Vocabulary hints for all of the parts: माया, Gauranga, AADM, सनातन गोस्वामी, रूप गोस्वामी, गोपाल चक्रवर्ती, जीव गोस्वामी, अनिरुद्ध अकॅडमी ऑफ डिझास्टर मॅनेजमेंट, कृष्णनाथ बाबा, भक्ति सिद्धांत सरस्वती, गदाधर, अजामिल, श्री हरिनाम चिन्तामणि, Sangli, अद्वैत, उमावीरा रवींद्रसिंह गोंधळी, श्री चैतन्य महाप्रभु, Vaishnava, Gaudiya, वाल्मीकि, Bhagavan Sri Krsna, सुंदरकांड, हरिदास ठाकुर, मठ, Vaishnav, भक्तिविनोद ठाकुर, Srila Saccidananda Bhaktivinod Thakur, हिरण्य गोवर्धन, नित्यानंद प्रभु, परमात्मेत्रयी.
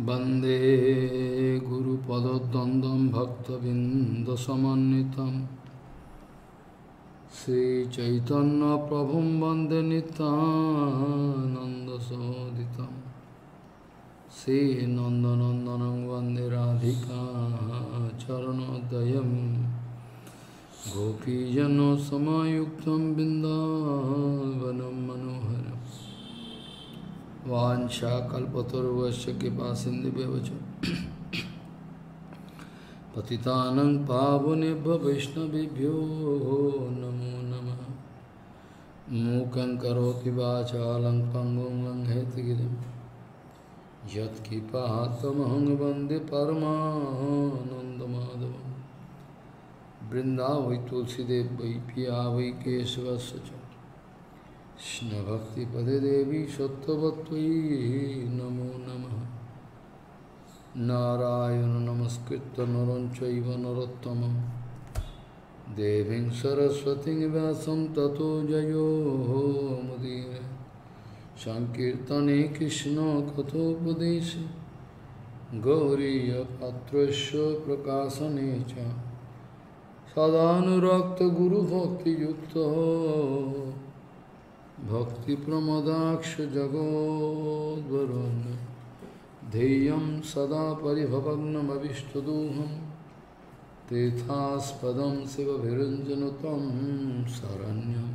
वंदे गुरुपद्वंदं भक्तबिंदसमन्नितं श्री चैतन्य प्रभुं वंदे नितानंदसोदितं श्री नंदनंदनं वंदे राधिका चरणोदयं गोपीजनों समायुक्तं बिंदावनं मनोहरम् वाञ्छाकल्पतरुभ्यश्च कृपासिन्धुभ्यश्च पतितानां पावनेभ्यो वैष्णवेभ्यो नमो नमः। मूकं करोति वाचालं पंगुं लंघयतिगिरिं यत्कृपातमहं वन्दे परमानन्दमाधवं। वृन्दावै तुलसीदेव वै पिया वै केशवस्य च कृष्ण भक्ति पदे देवी सत्वत्वयि नमो नमः। नारायण नमस्कृत्य नरं चैव नरोत्तमं देवीं सरस्वतीं व्यासं ततो जयो मुदीरये। संकीर्तने कृष्ण कथोपदेशे गौरीय पात्रस्य प्रकाशने च सदानुरक्त गुरुभक्तियुक्तो भक्ति प्रमदाक्ष जगोद्वरुन्। ध्येयं सदा परिभवग्नमभिष्टदोहं तीर्थास्पदं शिवभिरञ्जनुतं शरण्यं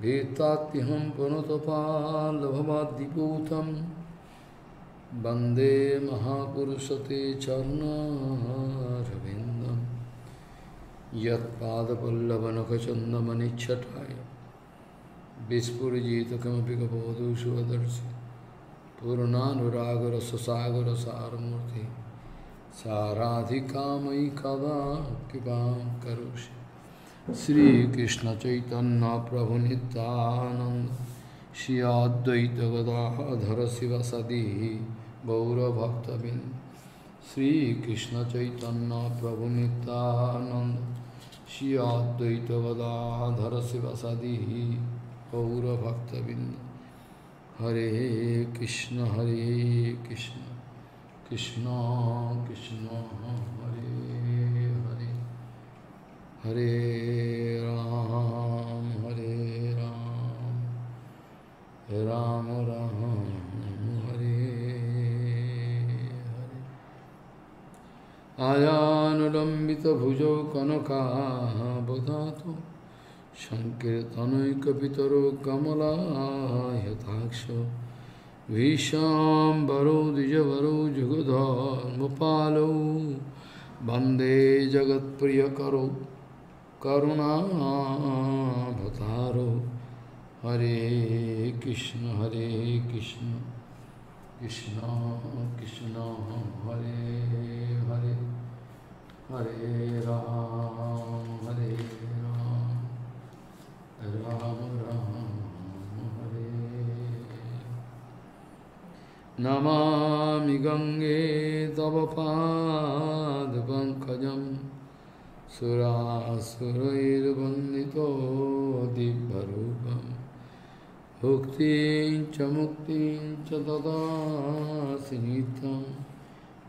भीतात्यहं पुनतपालभवाद्दिपूतं वन्दे महापुरुषते चरणारविन्दं। यत्पादपल्लवनखचन्दमनिच्छटाय विस्फुजित कमपि कपोदुषु अदर्शि पूर्णानुरागर ससागर सारमूर्ति साराधिका मयि कदा कृपां करोषि। श्री कृष्ण चैतन्य प्रभु नित्यानंद श्री अद्वैत गदाधर शिव सदि गौरभक्तबिंद। श्री कृष्ण चैतन्य प्रभु नित्यानंद श्री अद्वैत गदाधर शिव सदि गौरभक्तबिंद। हरे कृष्ण हरे कृष्ण कृष्ण कृष्ण हरे हरे हरे राम राम राम हरे हरे। आयानुलंबित भुजौ कनकावदातो संकीर्तनैकपितरो कमलायताक्षो विशाम्बरो द्विजवरो जुगधर्मपालो वन्दे जगत्प्रियकरो करुणावतारो। हरे कृष्ण कृष्ण कृष्ण हरे हरे हरे राम राम हरे। नमामि गंगे तव पादपङ्कजं सुरासुरैर्वन्दितो दिव्यरूपं मुक्तिं च ददासि नित्यं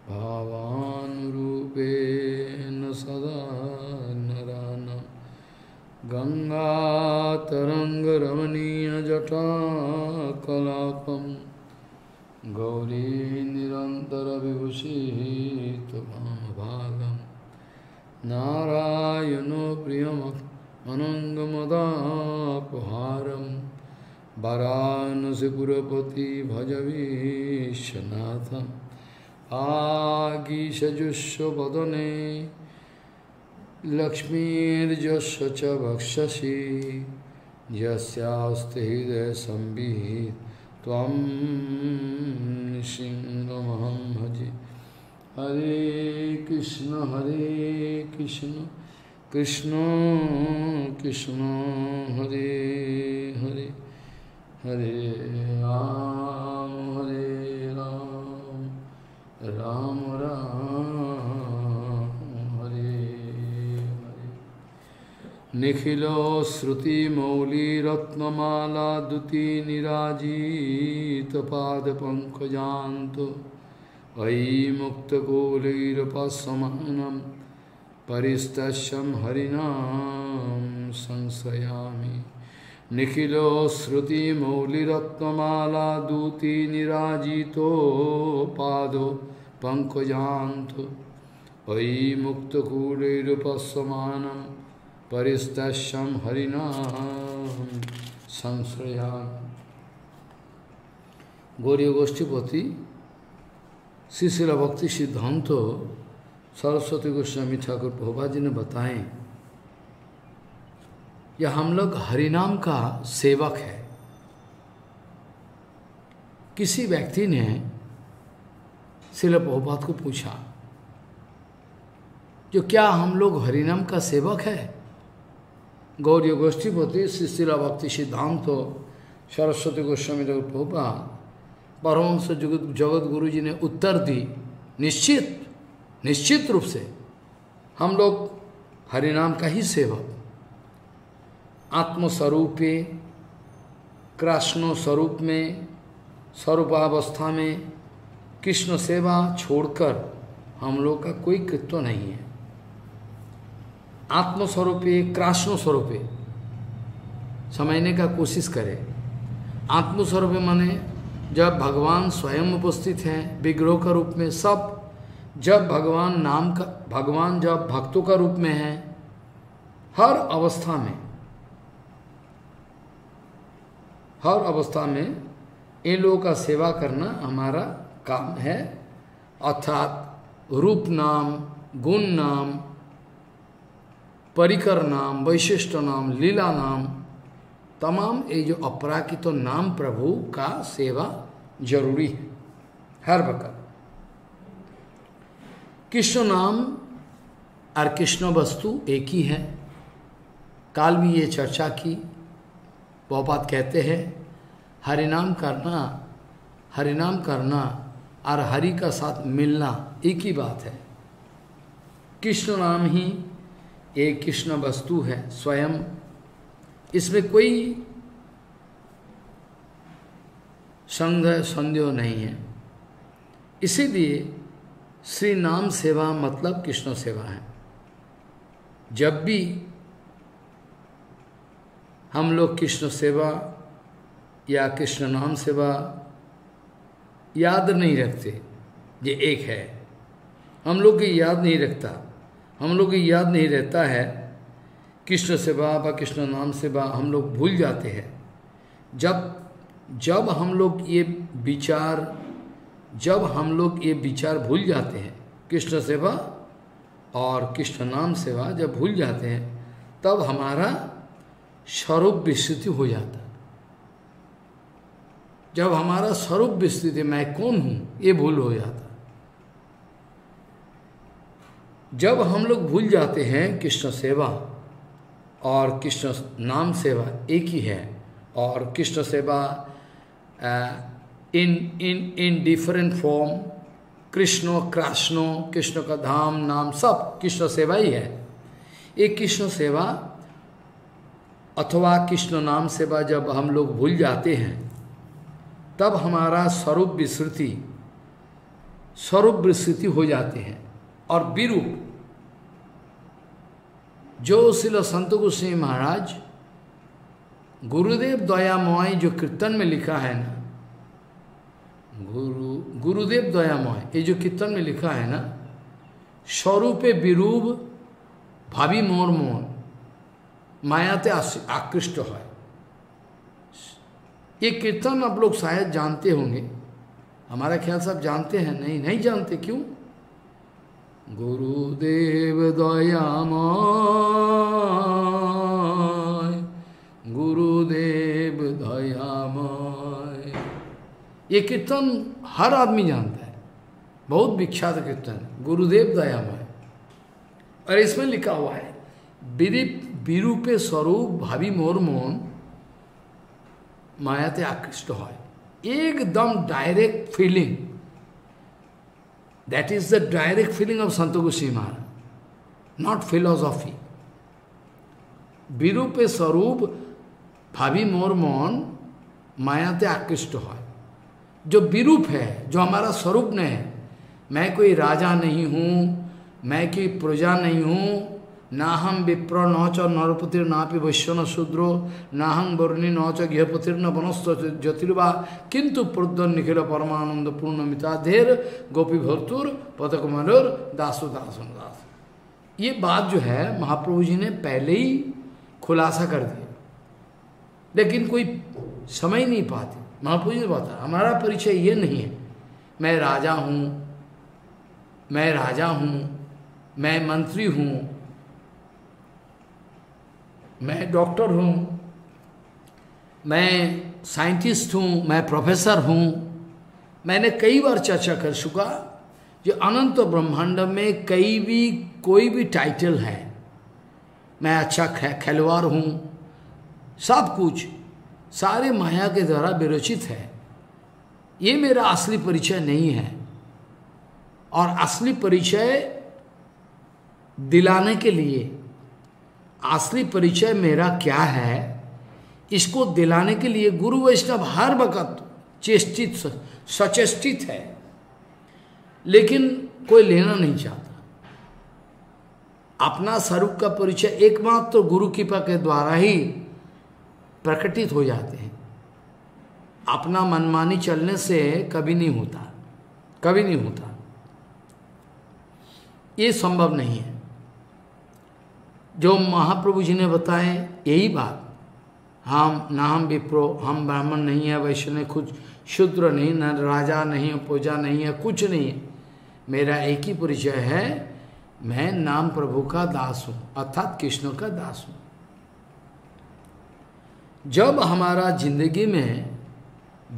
भावानुरूपेण सदा नराणाम्। गङ्गातरङ्गरमणीयजटाकलापं गौरी निरन्तरविभूषितभागं नारायणो प्रियमनङ्गमदापहारं वाराणसीपुरपति भज विश्वनाथं। आगीषजुष्वदने लक्ष्मीर्यस्य च वक्षसि यस्यास्ति हृदयं संवित् त्वं नृसिंहमहं भजे। हरे कृष्ण कृष्ण कृष्ण हरे हरे हरे राम राम राम। निखिलो श्रुतिमौलिरत्नमाला दुती निराजित पादपङ्कजान्तो अयि मुक्तगोलैरपस्समानं परिस्तस्यं हरिनाम संशयामि निखिलो श्रुतिमौलिरत्नमाला दूती निराजितो पादो पंकजान्तो अयि मुक्तगोलैरपस्समानं परिस्तस्यं हरिनाम संशयामि। गौड़ीय गोष्ठीपति श्रील भक्ति सिद्धांत सरस्वती गोस्वामी ठाकुर प्रभुपाद जी ने बताएं, यह हम लोग हरिनाम का सेवक है। किसी व्यक्ति ने श्रील प्रभुपाद को पूछा जो क्या हम लोग हरिनाम का सेवक है। गौड़ीय गोष्ठीपति श्रील भक्ति सिद्धांत सरस्वती गोस्वामी ठाकुर प्रभुपाद परमहंस जगत गुरु जी ने उत्तर दी, निश्चित रूप से हम लोग हरिनाम का ही सेवक। आत्मस्वरूपे कृष्ण स्वरूप में स्वरूपावस्था में कृष्ण सेवा छोड़कर हम लोग का कोई कृत्य नहीं है। आत्मस्वरूपे कृष्ण स्वरूपे समझने का कोशिश करें। आत्मस्वरूपे माने जब भगवान स्वयं उपस्थित हैं विग्रह का रूप में, सब जब भगवान नाम का भगवान जब भक्तों का रूप में है हर अवस्था में इन लोगों का सेवा करना हमारा काम है। अर्थात रूप नाम, गुण नाम, परिकर नाम, वैशिष्ट नाम, लीला नाम, तमाम ये जो अपराकित तो नाम प्रभु का सेवा जरूरी है हर वक्त। कृष्ण नाम और कृष्ण वस्तु एक ही है। काल भी ये चर्चा की। बहुपात कहते हैं हरिनाम करना और हरि का साथ मिलना एक ही बात है। कृष्ण नाम ही एक कृष्ण वस्तु है स्वयं, इसमें कोई संदेह नहीं है। इसीलिए श्री नाम सेवा मतलब कृष्ण सेवा है। जब भी हम लोग कृष्ण सेवा या कृष्ण नाम सेवा याद नहीं रखते, ये एक है, हम लोग की याद नहीं रखता, हम लोग की याद नहीं रहता है कृष्ण सेवा व कृष्ण नाम सेवा, हम लोग भूल जाते हैं। जब हम लोग ये विचार भूल जाते हैं, कृष्ण सेवा और कृष्ण नाम सेवा जब भूल जाते हैं, तब हमारा स्वरूप विस्तृति हो जाता। जब हमारा स्वरूप विस्तृति, मैं कौन हूँ, ये भूल हो जाता। जब हम लोग भूल जाते हैं कृष्ण सेवा और कृष्ण नाम सेवा एक ही है, और कृष्ण सेवा in different form, Krishna Krishna का धाम नाम सब कृष्ण सेवा ही है। एक कृष्ण सेवा अथवा कृष्ण नाम सेवा जब हम लोग भूल जाते हैं, तब हमारा स्वरूप विस्मृति हो जाते हैं। और विरूप जो श्रील संत गोस्वामी महाराज गुरुदेव दयामय जो कीर्तन में लिखा है ना, गुरुदेव दयामय ये जो कीर्तन में लिखा है ना, स्वरूपे विरूप भावी मोर मोहन मायाते आकृष्ट है। ये कीर्तन आप लोग शायद जानते होंगे, हमारा ख्याल सब जानते हैं। नहीं जानते, क्यों? गुरुदेव दयामय, गुरुदेव दयामय, ये कीर्तन हर आदमी जानता है, बहुत विख्यात कीर्तन है गुरुदेव दयामय। और इसमें लिखा हुआ है विरूपे स्वरूप भावी मोर मोहन मायाते आकृष्ट है। एकदम direct feeling, that is the direct feeling of Santa Goswami Maharaj, not philosophy. विरूपे स्वरूप भावी मोर मोहन मायाते आकृष्ट है। जो विरूप है, जो हमारा स्वरूप नहीं है, मैं कोई राजा नहीं हूँ, मैं कोई प्रजा नहीं हूँ, ना हम विप्र नौच नरपुतिर ना पी वैश्य न शूद्रो, ना हम वर्णी नौच गृहपुतिर न वनस्थ ज्योतिर्वा, किंतु प्रद्वन निखिल परमानंद पूर्ण मिताधेर गोपी भरतुर पदकुमर दासो दासन दास। ये बात जो है महाप्रभु जी ने पहले ही खुलासा कर दिया, लेकिन कोई समय नहीं पाते। महाप्रभु जी ने बताया हमारा परिचय ये नहीं है, मैं राजा हूँ, मैं राजा हूँ, मैं मंत्री हूँ, मैं डॉक्टर हूँ, मैं साइंटिस्ट हूँ, मैं प्रोफेसर हूँ। मैंने कई बार चर्चा कर चुका जो अनंत ब्रह्मांड में कई भी कोई भी टाइटल है, मैं अच्छा खिलवाड़ हूँ, सब कुछ सारे माया के द्वारा विरोचित है। ये मेरा असली परिचय नहीं है, और असली परिचय दिलाने के लिए, असली परिचय मेरा क्या है इसको दिलाने के लिए गुरु वैष्णव हर वक्त चेष्टित सचेष्टित है, लेकिन कोई लेना नहीं चाहता। अपना स्वरूप का परिचय एकमात्र तो गुरु कृपा के द्वारा ही प्रकटित हो जाते हैं। अपना मनमानी चलने से कभी नहीं होता, कभी नहीं होता, ये संभव नहीं है। जो महाप्रभु जी ने बताए यही बात, हम ना हम विप्रो, हम ब्राह्मण नहीं है, वैश्य नहीं, खुद शूद्र नहीं, न राजा नहीं, पूजा नहीं है, कुछ नहीं है। मेरा एक ही परिचय है, मैं नाम प्रभु का दास हूँ, अर्थात कृष्ण का दास हूँ। जब हमारा जिंदगी में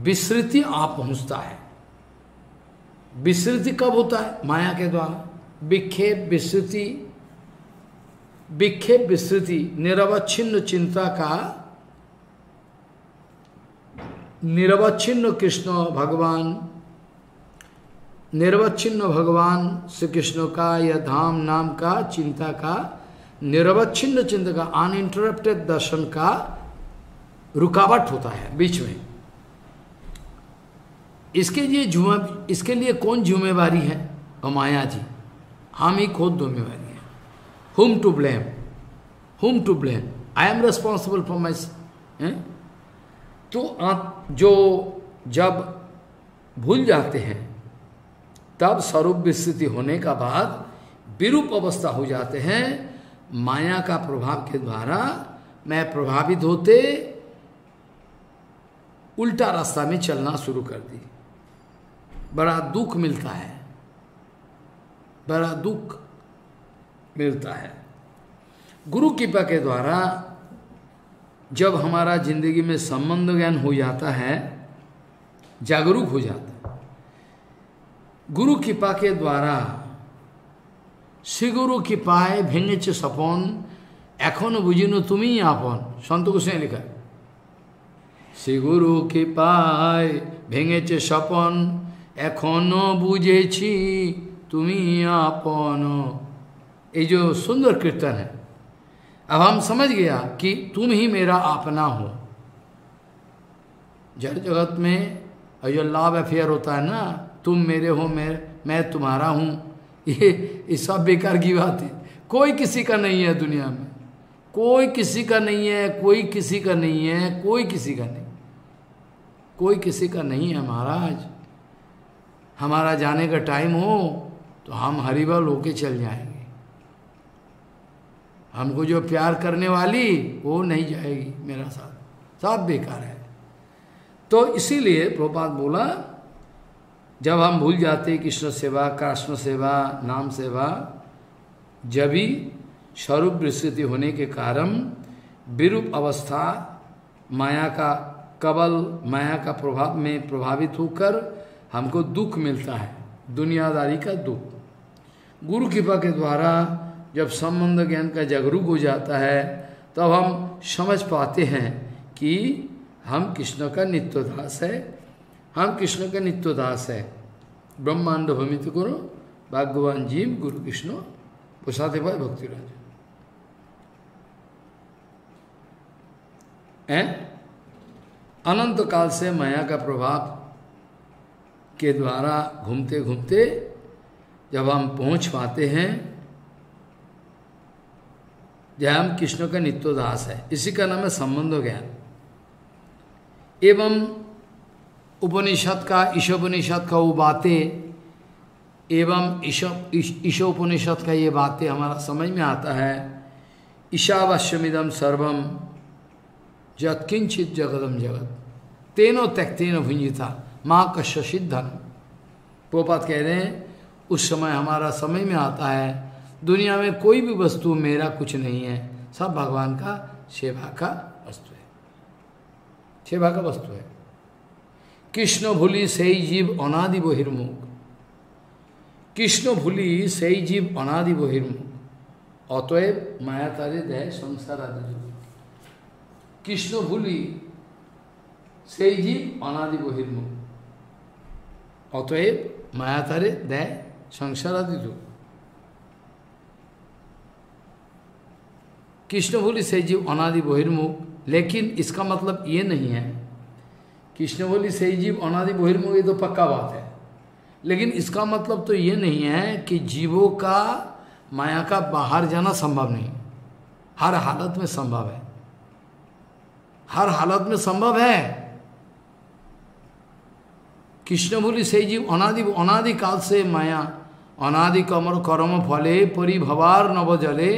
विस्मृति आ पहुँचता है, विस्मृति कब होता है? माया के द्वारा विक्षेप विस्मृति, विक्षेप विस्मृति निरवच्छिन्न चिंता का, निरवच्छिन्न कृष्ण भगवान, निरवच्छिन्न भगवान श्री कृष्ण का या धाम नाम का चिंता का, निरवच्छिन्न चिंता का, अनइंटरप्टेड दर्शन का रुकावट होता है बीच में। इसके लिए कौन जिम्मेवारी है? माया जी, हम ही खुद जिम्मेवारी हैं। Whom to blame? Whom to blame? I am responsible for myself। तो आप जो जब भूल जाते हैं तब स्वरूप विस्तृति होने का बाद विरूप अवस्था हो जाते हैं। माया का प्रभाव के द्वारा मैं प्रभावित होते उल्टा रास्ता में चलना शुरू कर दी। बड़ा दुख मिलता है, बड़ा दुख मिलता है। गुरु कृपा के द्वारा जब हमारा जिंदगी में संबंध ज्ञान हो जाता है, जागरूक हो जाता है। गुरु कृपा के द्वारा श्री गुरु कृपाए भेंगे सपन एखोनो बुझिनो तुमी आपन, संत गोस्वामी लिखा श्री गुरु कृपाए भेंगे सपन एखोनो बुझेछि तुमी आपन। ये जो सुंदर कीर्तन है, अब हम समझ गया कि तुम ही मेरा अपना हो। जड़ जगत में जो लव अफेयर होता है ना, तुम मेरे हो, मैं तुम्हारा हूँ, ये सब बेकार की बात है। कोई किसी का नहीं है दुनिया में, कोई किसी का नहीं है, कोई किसी का नहीं है, कोई किसी का नहीं, कोई किसी का नहीं है। महाराज हमारा जाने का टाइम हो तो हम हरिबल होके चल जाएंगे। हमको जो प्यार करने वाली वो नहीं जाएगी मेरा साथ, सब बेकार है। तो इसीलिए प्रभुपाद बोला जब हम भूल जाते कृष्ण सेवा, कृष्ण सेवा, नाम सेवा, जब ही स्वरूप विस्तृति होने के कारण विरूप अवस्था माया का कबल, माया का प्रभाव में प्रभावित होकर हमको दुख मिलता है, दुनियादारी का दुख। गुरु कृपा के द्वारा जब संबंध ज्ञान का जागरूक हो जाता है तब तो हम समझ पाते हैं कि हम कृष्ण का नित्य दास है, हम कृष्ण का नित्य दास है। ब्रह्मांड भूमित गुरु भगवान जीव गुरु कृष्ण प्रसाद भाई भक्ति राज। अनंत काल से माया का प्रभाव के द्वारा घूमते घूमते जब हम पहुंच पाते हैं, जहाँ हम कृष्ण का नित्योदास है, इसी का नाम है संबंध ज्ञान। एवं उपनिषद का, ईशोपनिषद का वो बातें एवं ईशोपनिषद का ये बातें हमारा समझ में आता है। ईशावास्यमिदम सर्वम यत्किंचित जगदम जगत तेनो त्यक्तेन भुंजिता माँ कश्य सिद्धन। पोपात कह रहे हैं उस समय हमारा समझ में आता है दुनिया में कोई भी वस्तु मेरा कुछ नहीं है, सब भगवान का सेवा का वस्तु है, सेवा का वस्तु है। कृष्ण भूली सही जीव अनादि बहिर्मुख, कृष्ण भूली सही जीव अनादि बहिर्मुख अतएव माया तारित है संसार आदि। कृष्ण भूली सही जीव अनादि बहिर्मुख अतएव माया तारित है संसार आदि। कृष्ण बोली से जीव अनादि बहिर्मुख, लेकिन इसका मतलब ये नहीं है कृष्ण बोली से जीव अनादि बहिर्मुख, ये तो पक्का बात है, लेकिन इसका मतलब तो ये नहीं है कि जीवों का माया का बाहर जाना संभव नहीं, हर हालत में संभव है, हर हालत में संभव है। कृष्ण बोली से जीव अनादि, अनादि काल से माया अनादि कमर कर्म फले परिभवार नव जले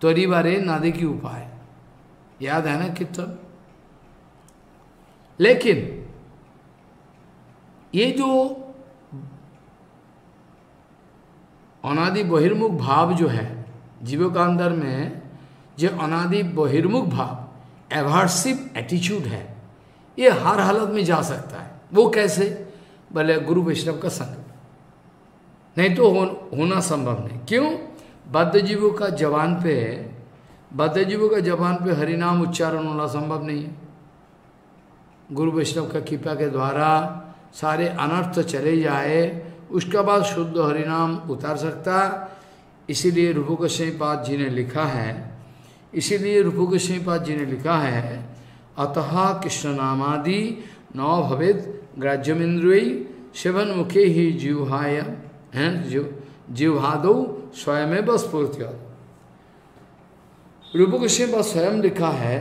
त्वरी बारे नादे की उपाय, याद है ना कीर्तन। लेकिन ये जो अनादि बहिर्मुख भाव जो है जीवों का अंदर में, जो अनादि बहिर्मुख भाव एवर्सिव एटीट्यूड है, ये हर हालत में जा सकता है। वो कैसे? भले गुरु वैष्णव का संग, नहीं तो होना संभव नहीं। क्यों? बद्धजीवों का जवान पे, बद्धजीवों का जवान पे हरिनाम उच्चारण होना संभव नहीं है। गुरु वैष्णव का कृपा के द्वारा सारे अनर्थ चले जाए, उसके बाद शुद्ध हरिनाम उतार सकता। इसीलिए रूप गोस्वामी पाद जी ने लिखा है, इसीलिए रूप गोस्वामी पाद जी ने लिखा है अतः कृष्ण नामादि नौ भवेद ग्राज्यमेंद्रिय सेवन मुखे ही जीवहाय हैं जीवहादो स्वयं बस पूर्ति। रूप गोस्वामी बस स्वयं लिखा है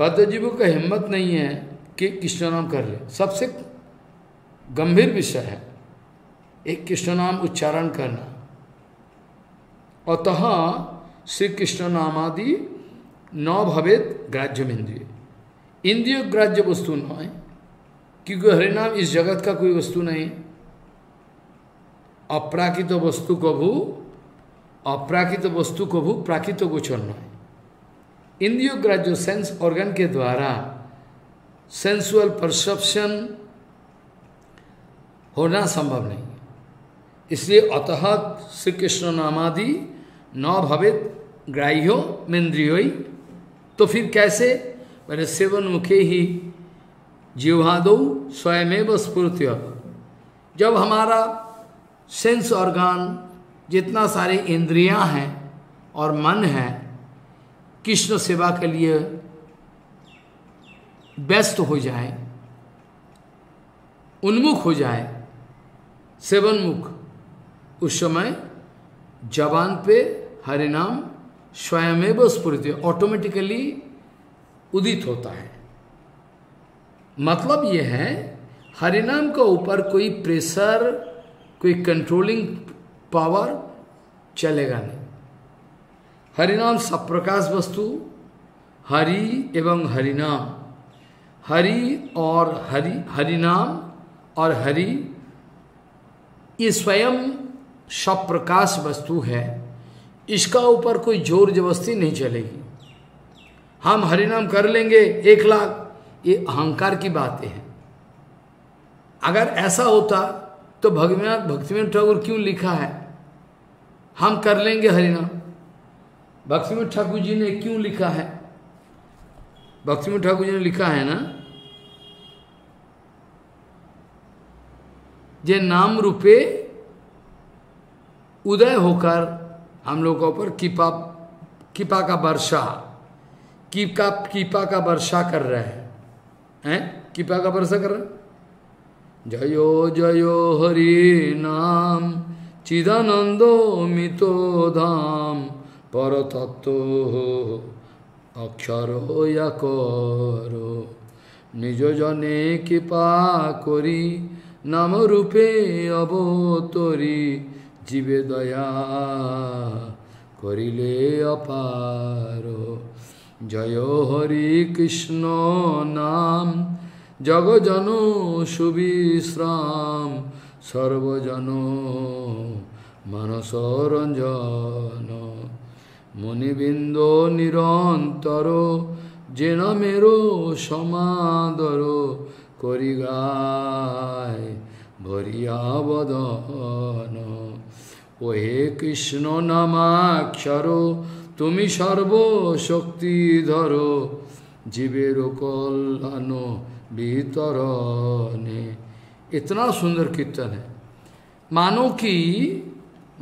बद्धजीवों का हिम्मत नहीं है कि कृष्ण नाम कर ले, सबसे गंभीर विषय है एक कृष्ण नाम उच्चारण करना। अतः श्री कृष्ण नामादि न भवेत ग्राह्यम इंद्रिय, इंद्रिय ग्राह्य वस्तु न है, क्योंकि हरिनाम इस जगत का कोई वस्तु नहीं है। अप्राकृत वस्तु को भू, अप्राकृत वस्तु को भू प्राकृत गोचर न है। इंद्रियोग्राह्य सेंस ऑर्गन के द्वारा सेंसुअल परसेप्शन होना संभव नहीं, इसलिए अतः श्री कृष्ण नामादि न भवेत ग्राह्यो मेन्द्रियोई। तो फिर कैसे? मैंने सेवन मुखे ही जीवादो स्वयमेव स्फूर्त्य। जब हमारा सेंस ऑर्गान, जितना सारे इंद्रियां हैं और मन है, कृष्ण सेवा के लिए व्यस्त हो जाए, उन्मुख हो जाए, सेवनमुख, उस समय जबान पे हरिनाम स्वयमेव स्फुरित ऑटोमेटिकली उदित होता है। मतलब ये है हरिनाम का ऊपर कोई प्रेशर, कोई कंट्रोलिंग पावर चलेगा नहीं। हरिनाम सब प्रकाश वस्तु, हरि एवं हरिनाम, हरि और हरि, हरिनाम और हरि, ये स्वयं सब प्रकाश वस्तु है, इसका ऊपर कोई जोर जबरदस्ती नहीं चलेगी। हम हरिनाम कर लेंगे 1 लाख, ये अहंकार की बातें हैं। अगर ऐसा होता तो भगवान भक्तिविनोद ठाकुर क्यों लिखा है हम कर लेंगे हरिनाम? भक्तिविनोद ठाकुर जी ने क्यों लिखा है? भक्तिविनोद ठाकुर जी ने लिखा है ना, जे नाम रूपे उदय होकर हम लोगों पर कृपा, कृपा का वर्षा, कृपा का वर्षा कर रहे हैं, कृपा का वर्षा कर रहे हैं। जयो जयो हरि नाम चिदानंदो मितो धाम परतत्तो अक्षरो यकरो निजजने कृपा करी नाम रूपे अवतरी जीवे दया करिले अपारो। जय हरि कृष्ण नाम जगजनो सुविश्राम सर्वजनो मनसोरंजन मुनिबिंदो निरंतरो जेन मेरो समादरो करिगाय भरिया वदन। ओ हे कृष्ण नामाक्षरो तुमी सर्वशक्ति धरो जीवेरो कल्याण वितरणे। इतना सुंदर कीर्तन है मानो कि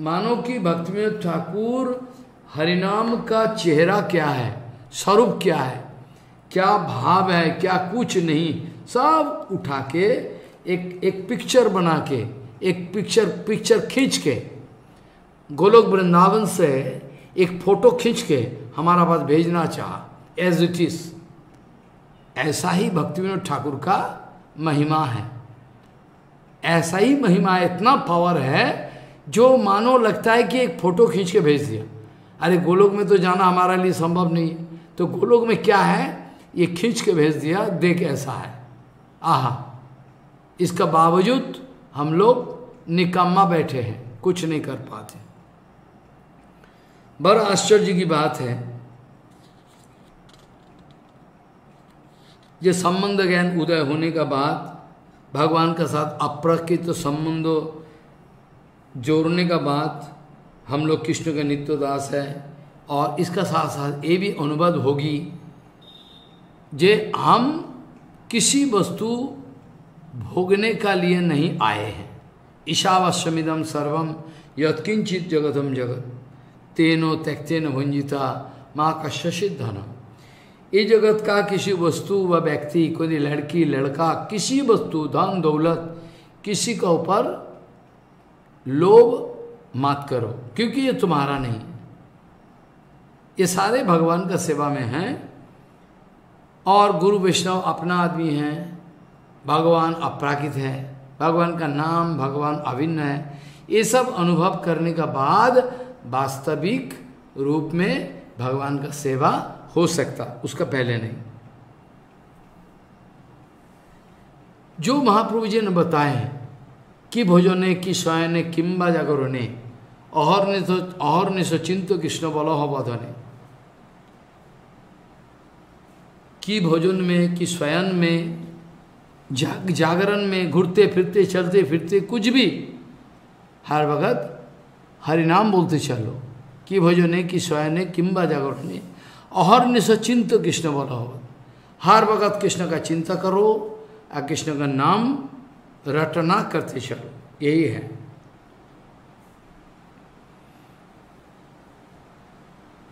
भक्तिविनोद ठाकुर हरिनाम का चेहरा क्या है, स्वरूप क्या है, क्या भाव है, क्या कुछ नहीं, सब उठा के एक पिक्चर बना के एक पिक्चर खींच के गोलोक वृंदावन से एक फोटो खींच के हमारा पास भेजना चाहा एज इट इज। ऐसा ही भक्तिविनोद ठाकुर का महिमा है, ऐसा ही महिमा, इतना पावर है जो मानो लगता है कि एक फोटो खींच के भेज दिया। अरे गोलोक में तो जाना हमारे लिए संभव नहीं है, तो गोलोक में क्या है ये खींच के भेज दिया, देख ऐसा है। आहा, इसका बावजूद हम लोग निकम्मा बैठे हैं, कुछ नहीं कर पाते। बड़ा आश्चर्य की बात है। ये संबंध ज्ञान उदय होने का बाद भगवान के साथ अप्रकृत संबंधों जोड़ने का बात, हम लोग कृष्ण के नित्य दास है, और इसका साथ साथ ये भी अनुवाद होगी जे हम किसी वस्तु भोगने का लिए नहीं आए हैं। ईशावास्यमिदं सर्वम यत्किंचित जगतम जगत तेनो त्यक्तेन भुंजिता मां कस्य सिद्धनम्। ये जगत का किसी वस्तु व व्यक्ति, कोई लड़की लड़का, किसी वस्तु धन दौलत, किसी का ऊपर लोभ मत करो, क्योंकि ये तुम्हारा नहीं। ये सारे भगवान का सेवा में हैं, और गुरु वैष्णव अपना आदमी हैं, भगवान अपराकृत है, भगवान का नाम भगवान अभिन्न है। ये सब अनुभव करने का बाद वास्तविक रूप में भगवान का सेवा हो सकता, उसका पहले नहीं। जो महाप्रभु जी ने बताए कि भोजने कि शयने किंबा जागरणे अहर्निश चिंत कृष्ण बलह बधने, कि भोजन में कि स्वयं में जागरण में घुरते फिरते चलते फिरते कुछ भी हर वक्त हरिनाम बोलते चलो। कि भोजने कि शयने किंबा जागरणे अहर्निश चिंत कृष्ण बोला हो, हर वक्त कृष्ण का चिंता करो और कृष्ण का नाम रटना करते चलो, यही है।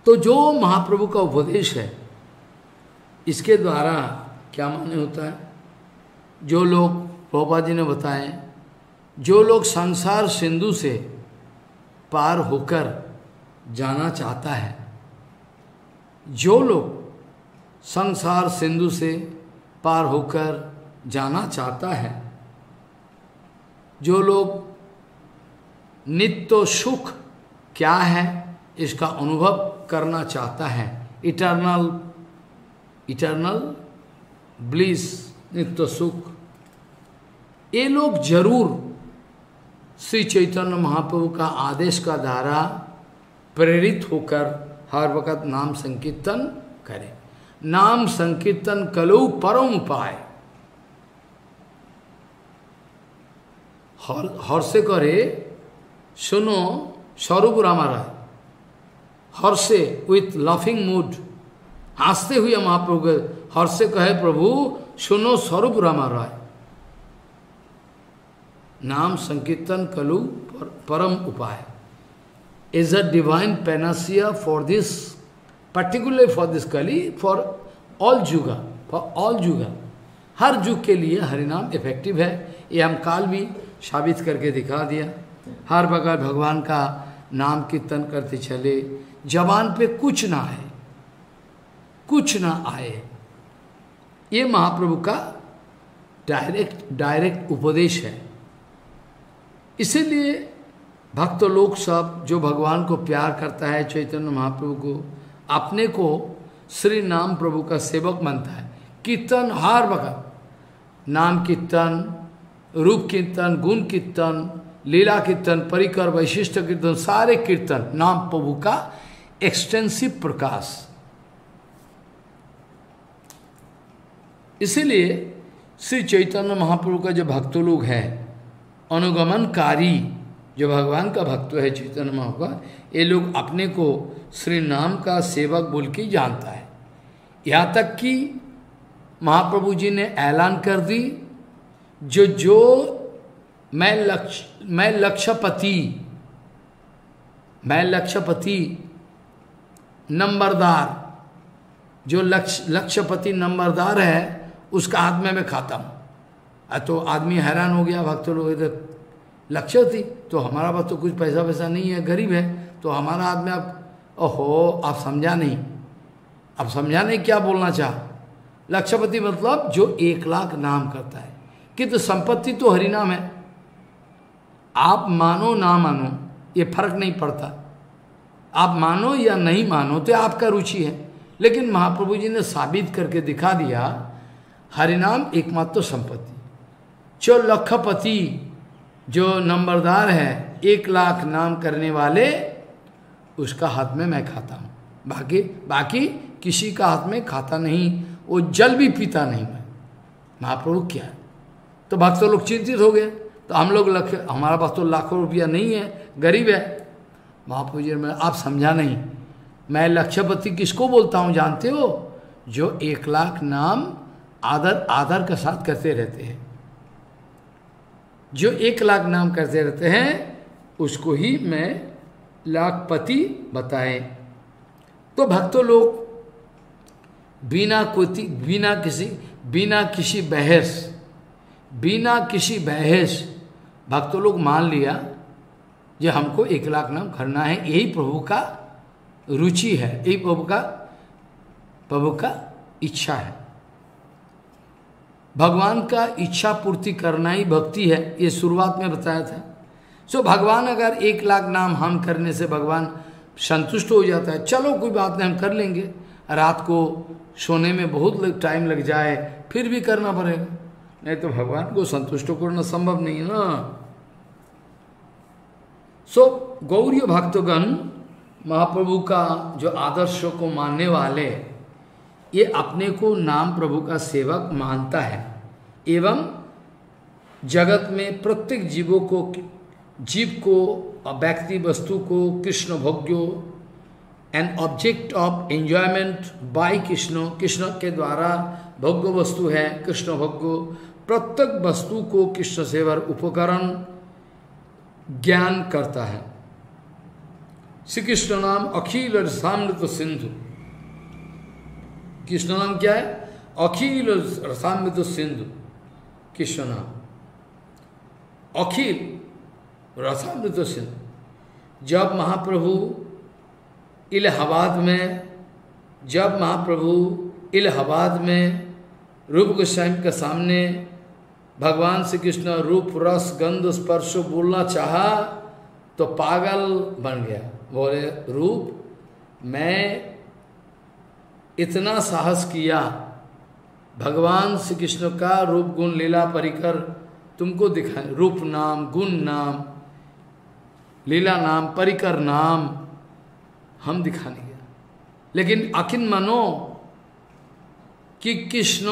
तो जो महाप्रभु का उपदेश है इसके द्वारा क्या माने होता है, जो लोग प्रभुपाद जी ने बताए, जो लोग संसार सिंधु से पार होकर जाना चाहता है, जो लोग संसार सिंधु से पार होकर जाना चाहता है, जो लोग नित्य सुख क्या है इसका अनुभव करना चाहता है, इटर्नल ब्लिस नित्य सुख, ये लोग जरूर श्री चैतन्य महाप्रभु का आदेश का द्वारा प्रेरित होकर हर वक्त नाम संकीर्तन करें। नाम संकीर्तन कलौ परम उपाय, हर्षे करे सुनो स्वरूप रामाराय, हर्षे विथ लाफिंग मूड, हंसते हुए महाप्रभु के हर्षे कहे प्रभु सुनो स्वरूप रामाराय। नाम संकीर्तन कलौ परम उपाय is a divine panacea for this, particularly for this Kali, for all Juga, for all Juga. हर युग के लिए हरिनाम इफेक्टिव है, ये हम काल भी साबित करके दिखा दिया। हर वक्त भगवान का नाम कीर्तन करते चले, जबान पे कुछ ना आए, कुछ ना आए। ये महाप्रभु का डायरेक्ट उपदेश है। इसीलिए भक्त लोग सब जो भगवान को प्यार करता है, चैतन्य महाप्रभु को, अपने को श्री नाम प्रभु का सेवक मानता है। कीर्तन हर वक्त, नाम कीर्तन, रूप कीर्तन, गुण कीर्तन, लीला कीर्तन, परिकर वैशिष्ट कीर्तन, सारे कीर्तन नाम प्रभु का एक्सटेंसिव प्रकाश। इसीलिए श्री चैतन्य महाप्रभु का जो भक्त लोग हैं, अनुगमनकारी जो भगवान का भक्त है चैतन्य महाप्रभु का, ये लोग अपने को श्री नाम का सेवक बोल के जानता है। यहाँ तक कि महाप्रभु जी ने ऐलान कर दी, जो मैं लक्षपति नंबरदार, जो लक्षपति नंबरदार है उसका हाथ में मैं खाता हूँ। तो आदमी हैरान हो गया, भक्त लोग इधर लक्षपति, तो हमारा पास तो कुछ पैसा वैसा नहीं है, गरीब है, तो हमारा हाथ में आप, ओहो आप समझा नहीं, आप समझा नहीं क्या बोलना चाह। लक्षपति मतलब जो 1 लाख नाम करता है, किंतु संपत्ति तो हरिनाम है। आप मानो ना मानो ये फर्क नहीं पड़ता, आप मानो या नहीं मानो तो आपका रुचि है, लेकिन महाप्रभु जी ने साबित करके दिखा दिया हरिनाम एकमात्र संपत्ति। जो लखपति जो नंबरदार है, 1 लाख नाम करने वाले, उसका हाथ में मैं खाता हूँ, बाकी किसी का हाथ में खाता नहीं, वो जल भी पीता नहीं मैं। महाप्रभु क्या है? तो भक्त लोग चिंतित हो गए, तो हम लोग हमारा पास तो लाखों रुपया नहीं है, गरीब है। महाप्रभु जी मैं, आप समझा नहीं, मैं लक्षपति किसको बोलता हूँ जानते हो? जो 1 लाख नाम आदर के साथ करते रहते हैं, जो 1 लाख नाम करते रहते हैं उसको ही मैं लाखपति बताए। तो भक्तों लोग बिना किसी बहस भक्तों लोग मान लिया कि हमको 1 लाख नाम करना है, यही प्रभु का रुचि है, यही प्रभु का इच्छा है। भगवान का इच्छा पूर्ति करना ही भक्ति है, ये शुरुआत में बताया था। सो भगवान अगर 1 लाख नाम हम करने से भगवान संतुष्ट हो जाता है, चलो कोई बात नहीं हम कर लेंगे, रात को सोने में बहुत टाइम लग जाए फिर भी करना पड़ेगा, नहीं तो भगवान को संतुष्ट करना संभव नहीं है ना। सो गौड़ीय भक्तगण, महाप्रभु का जो आदर्शों को मानने वाले, ये अपने को नाम प्रभु का सेवक मानता है, एवं जगत में प्रत्येक जीव को व्यक्ति वस्तु को कृष्ण भोग्यो, an object of enjoyment by Krishna के द्वारा भोग्य वस्तु है, कृष्ण भोग्यो, प्रत्येक वस्तु को कृष्ण सेवर उपकरण ज्ञान करता है। श्री कृष्ण नाम अखिल और सामृत सिंधु, कृष्ण नाम क्या है? अखिल रसामृत सिंधु, कृष्ण नाम अखिल रसामृत सिंधु। जब महाप्रभु इलाहाबाद में रूप गोस्वामी के सामने भगवान श्री कृष्ण रूप रस गंध स्पर्श बोलना चाहा तो पागल बन गया, बोले रूप मैं इतना साहस किया, भगवान श्री कृष्ण का रूप गुण लीला परिकर तुमको दिखाए, रूप नाम, गुण नाम, लीला नाम, परिकर नाम हम दिखाने गया, लेकिन आखिर मानो कि कृष्ण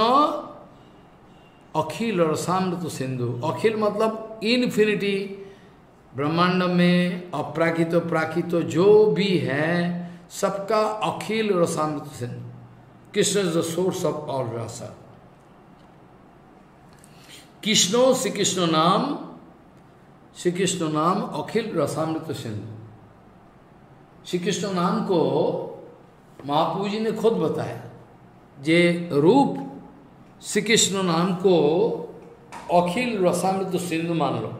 अखिल और सामृत सिंधु, अखिल मतलब इन्फिनिटी, ब्रह्मांड में अपराकित प्राकित जो भी है सबका अखिल और सामृत Sindhu. Krishna is the source of all rasa. Krishna, Sri Krishna Naam, Akhil Rasamrita Sindhu. Sri Krishna Naam ko Mahaprabhu Ji ne khud bataya. Je roop Sri Krishna Naam ko Akhil Rasamrita Sindhu maan lo.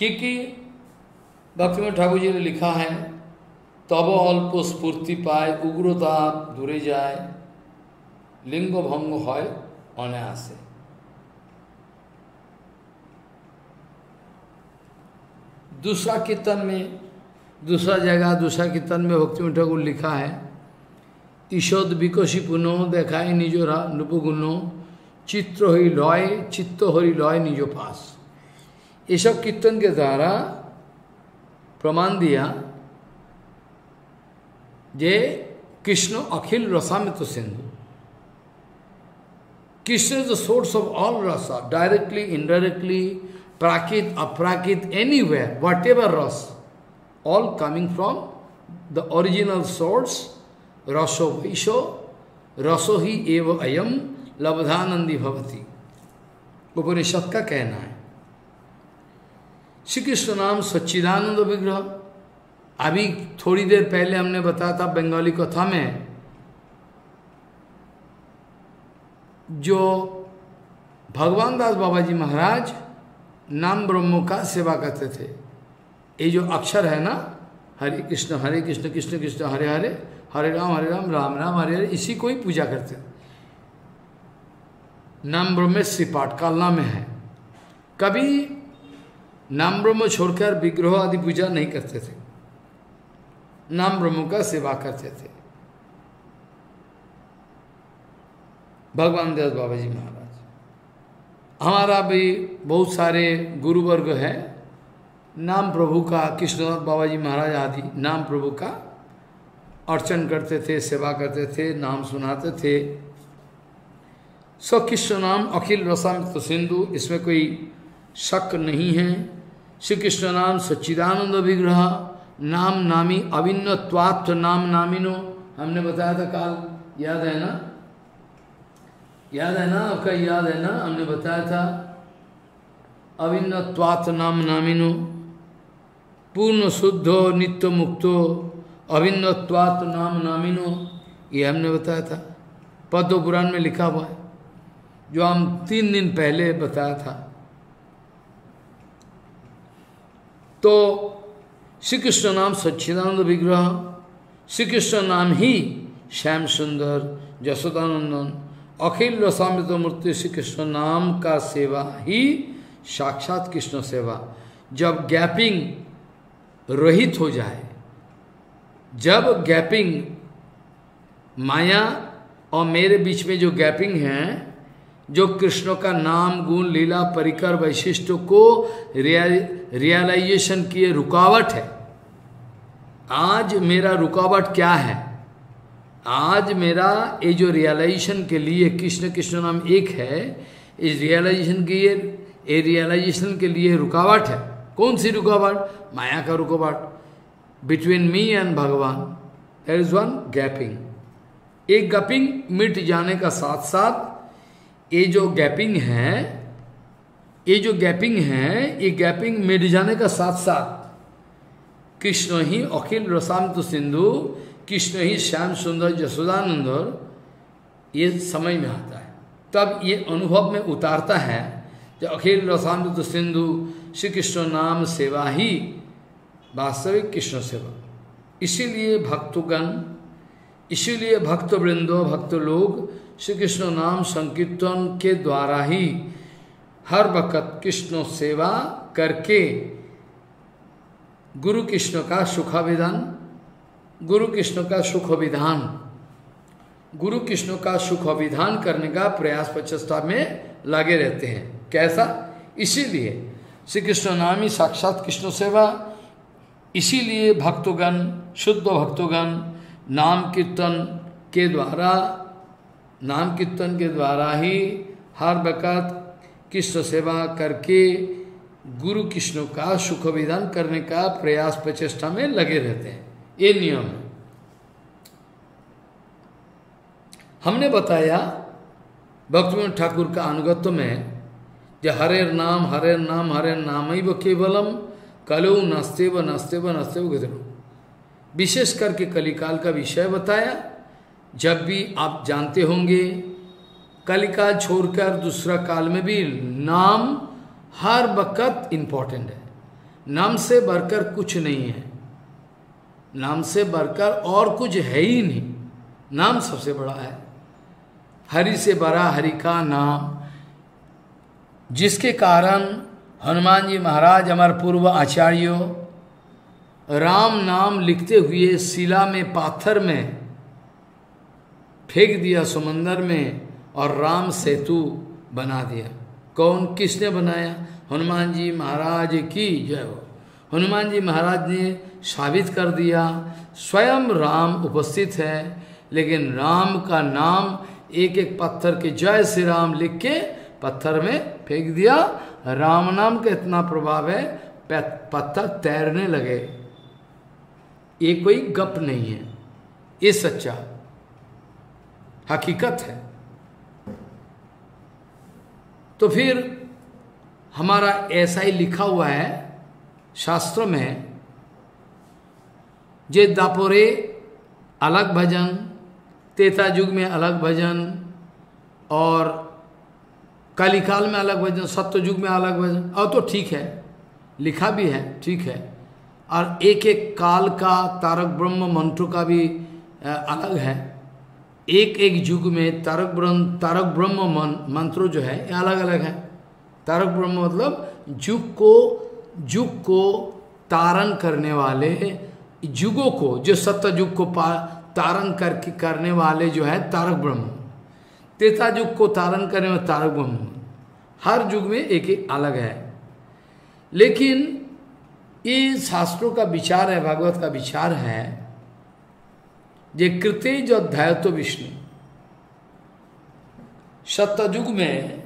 क्योंकि भक्तिविनोद ठाकुर जी ने लिखा है तब अल्प स्फूर्ति पाए उग्रता दूरे जाए लिंग भंग होय अनायासे। दूसरा कीर्तन में दूसरा जगह दूसरा कीर्तन में भक्तिविनोद ठाकुर लिखा है ईशद विकसी पुनः देखाय निजोरा नृपुगुण चित्र हरि लय चित्त हरि लय निजो पास। ये सब कीर्तन के द्वारा प्रमाण दिया जे कृष्ण अखिल रसामृत सिंधु, Krishna is the source of all rasa, directly indirectly प्राकृत अपराकृत एनीवेयर व्हाटएवर रस, all coming from the original source रसो वैशो रसो ही एव अयम लब्धानंदी भवति। उपनिषद का कहना है श्री कृष्ण नाम सच्चिदानंद विग्रह। अभी थोड़ी देर पहले हमने बताया था बंगाली कथा में जो भगवान दास बाबा जी महाराज नाम ब्रह्म का सेवा करते थे। ये जो अक्षर है ना हरे कृष्ण कृष्ण कृष्ण हरे हरे हरे राम राम राम हरे हरे, इसी को ही पूजा करते हैं। नाम ब्रह्म श्रीपाठ कालना में है। कभी नाम ब्रह्म छोड़कर विग्रह आदि पूजा नहीं करते थे, नाम ब्रह्म का सेवा करते थे भगवान दास बाबा जी महाराज। हमारा भी बहुत सारे गुरुवर्ग है नाम प्रभु का, कृष्णनाथ बाबा जी महाराज आदि नाम प्रभु का अर्चन करते थे, सेवा करते थे, नाम सुनाते थे। सो कृष्ण नाम अखिल रसामृत सिंधु, इसमें कोई शक नहीं है। श्री कृष्ण नाम सच्चिदानंद विग्रह नाम नामी अभिन्न त्वात्व नाम नामिनो, हमने बताया था काल, याद है ना, याद है ना, आपका याद है ना, हमने बताया था अभिन्न त्वात्व नाम नामिनो पूर्ण शुद्धो नित्य मुक्तो अभिन्नत्वात् नाम नामिनो, ये हमने बताया था। पद्म पुराण में लिखा हुआ है जो हम 3 दिन पहले बताया था। तो श्री कृष्ण नाम सच्चिदानंद विग्रह, श्री कृष्ण नाम ही श्याम सुंदर जसोदानंदन अखिल रसामृत मूर्ति। श्री कृष्ण नाम का सेवा ही साक्षात कृष्ण सेवा। जब गैपिंग रहित हो जाए, जब गैपिंग माया और मेरे बीच में जो गैपिंग है, जो कृष्ण का नाम गुण लीला परिकर वैशिष्ट को रियलाइजेशन किए रुकावट है। आज मेरा रुकावट क्या है? आज मेरा ये जो रियलाइजेशन के लिए कृष्ण कृष्ण नाम एक है, इस रियलाइजेशन के लिए, ये रियलाइजेशन के लिए रुकावट है। कौन सी रुकावट? माया का रुकावट। Between me and Bhagwan there is one gapping. एक गैपिंग मिट जाने का साथ साथ ये जो गैपिंग है, ये जो गैपिंग है, ये गैपिंग मिट जाने का साथ साथ कृष्ण ही अखिल रसामृत सिंधु, कृष्ण ही श्याम सुंदर जसोदानंद, ये समझ में आता है। तब ये अनुभव में उतारता है जो अखिल रसामृत सिंधु श्री कृष्ण नाम सेवा ही वास्तविक कृष्ण सेवा। इसीलिए भक्तगण, इसीलिए भक्तवृंदो भक्त लोग श्री कृष्ण नाम संकीर्तन के द्वारा ही हर वक्त कृष्ण सेवा करके गुरु कृष्ण का सुखाभिधान, गुरु कृष्ण का सुखाभिधान, गुरु कृष्ण का सुखाभिधान करने का प्रयास प्रचेष्टा में लगे रहते हैं। कैसा? इसीलिए श्री कृष्ण नाम ही साक्षात कृष्ण सेवा। इसीलिए भक्तगण, शुद्ध भक्तगण नाम कीर्तन के द्वारा, नाम कीर्तन के द्वारा ही हर वक्त कृष्ण सेवा करके गुरु कृष्ण का सुख विधान करने का प्रयास प्रचेष्टा में लगे रहते हैं। ये नियम है। हमने बताया भक्तिविनोद ठाकुर का अनुगत्य में जो हरेर नाम हरेर नाम हरेर नाम ही केवलम कलौ नस्तेव नस्तेव नस्तेव गतिरो, विशेष करके कलिकाल का विषय बताया। जब भी आप जानते होंगे कलिकाल छोड़कर दूसरा काल में भी नाम हर वक्त इम्पोर्टेंट है। नाम से बढ़कर कुछ नहीं है, नाम से बढ़कर और कुछ है ही नहीं, नाम सबसे बड़ा है। हरि से बड़ा हरि का नाम, जिसके कारण हनुमान जी महाराज हमारे पूर्व आचार्यों राम नाम लिखते हुए शिला में पाथर में फेंक दिया समंदर में और राम सेतु बना दिया। कौन किसने बनाया? हनुमान जी महाराज की जय हो। हनुमान जी महाराज ने साबित कर दिया, स्वयं राम उपस्थित है, लेकिन राम का नाम एक एक पत्थर के जय श्री राम लिख के पत्थर में फेंक दिया। राम नाम का इतना प्रभाव है पत्थर तैरने लगे। ये कोई गप नहीं है, ये सच्चा हकीकत है। तो फिर हमारा ऐसा ही लिखा हुआ है शास्त्र में, जे दापोरे अलग भजन, त्रेता युग में अलग भजन और कलिकाल में अलग भजन, सत्ययुग में अलग भजन। और तो ठीक है, लिखा भी है, ठीक है। और एक एक काल का तारक ब्रह्म मंत्र का भी अलग है। एक एक युग में तारक ब्रह्म मंत्र जो है ये अलग अलग है। तारक ब्रह्म मतलब युग को तारण करने वाले, युगों को जो सत्य युग को तारण करके करने वाले जो है तारक ब्रह्म, त्रेता युग को तारण करने वाले तारक ब्रह्म। हर युग में एक एक अलग है। लेकिन ये शास्त्रों का विचार है, भागवत का विचार है, जे कृते जो अध्याय तो विष्णु सत्ययुग में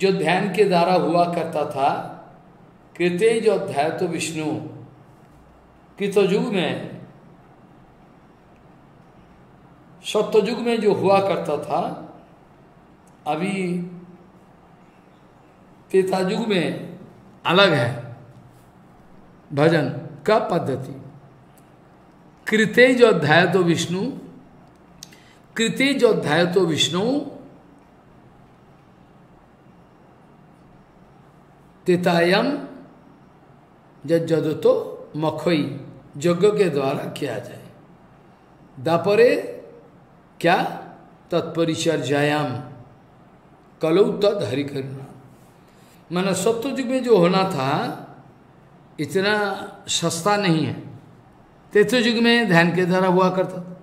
जो ध्यान के द्वारा हुआ करता था, कृते जो अध्याय तो विष्णु, कृतयुग में सत्ययुग में जो हुआ करता था, अभी त्रेतायुग में अलग है भजन का पद्धति। कृते जो अध्याय तो विष्णु, कृते जो अध्याय तो विष्णु, तेतायम जद तो मखोई यज्ञ के द्वारा किया जाए। दापरे क्या तत्परिचर्याम कलौ तद हरिकरुणा, माना सत्ययुग में जो होना था इतना सस्ता नहीं है। त्रेतायुग में ध्यान के द्वारा हुआ करता था,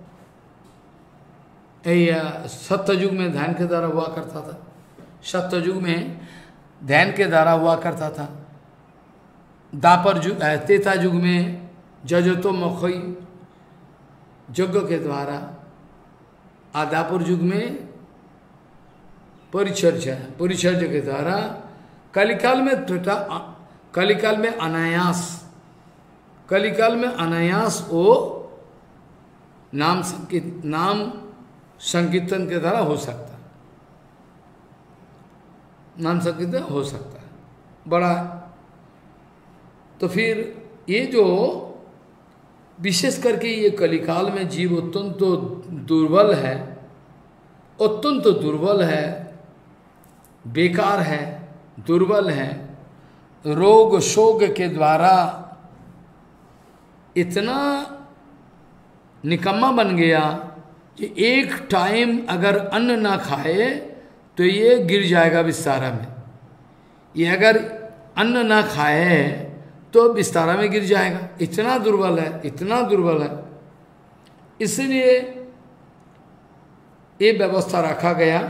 सत्ययुग में ध्यान के द्वारा हुआ करता था, सत्ययुग में ध्यान के द्वारा हुआ करता था। दापर युग त्रेतायुग में जजतो मखोई यज्ञ के द्वारा, आदापुर युग में परिचर्या के द्वारा, कलिकाल में अनायास वो नाम संकीर्तन के द्वारा हो सकता, नाम संकीर्तन हो सकता है बड़ा। तो फिर ये जो विशेष करके ये कलिकाल में जीव अत्यंत तो दुर्बल है, अत्यंत तो दुर्बल है, बेकार है, दुर्बल है, रोग शोक के द्वारा इतना निकम्मा बन गया कि एक टाइम अगर अन्न ना खाए तो ये गिर जाएगा बिस्तारा में, ये अगर अन्न ना खाए तो बिस्तारा में गिर जाएगा, इतना दुर्बल है, इतना दुर्बल है। इसलिए ये व्यवस्था रखा गया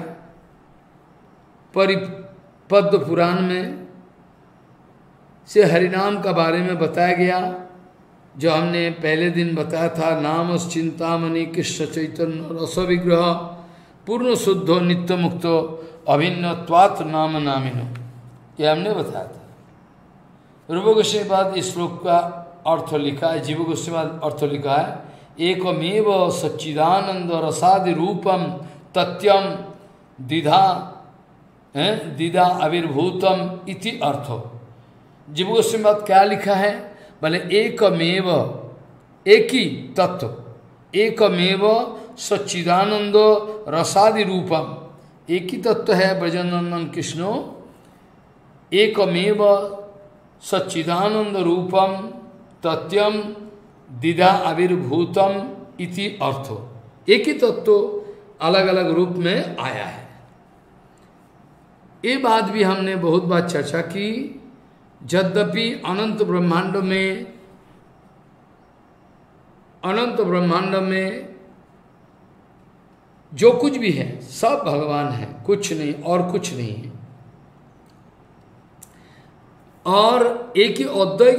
पद्म पुराण में, श्री हरिनाम का बारे में बताया गया, जो हमने पहले दिन बताया था। नाम चिंतामणि कृष्ण चैतन्य रस विग्रह पूर्ण शुद्धो नित्य मुक्तो अभिन्न त्वात नाम नामिनो, ये हमने बताया था। रूप गोस्वामी बाद इस श्लोक का अर्थ लिखा है, जीव गोस्वामी बाद अर्थ लिखा है, एकमेव सच्चिदानंद रसादि रूपम तत्यम दिदा आविर्भूतम इति अर्थो। जीव गोस्वामी बात क्या लिखा है? भले एकमेव एक ही तत्व, एकमेव सच्चिदानंद रसादि रूपम, एक ही तत्व है ब्रजनंदन कृष्णो, एकमेव सच्चिदानंद रूपम तत्यम दिदा आविर्भूतम इति अर्थो। एक ही तत्व तो अलग अलग रूप में आया है। ये बात भी हमने बहुत बार चर्चा की। यद्यपि अनंत ब्रह्मांड में जो कुछ भी है सब भगवान है, कुछ नहीं और कुछ नहीं है। और एक ही अद्वैत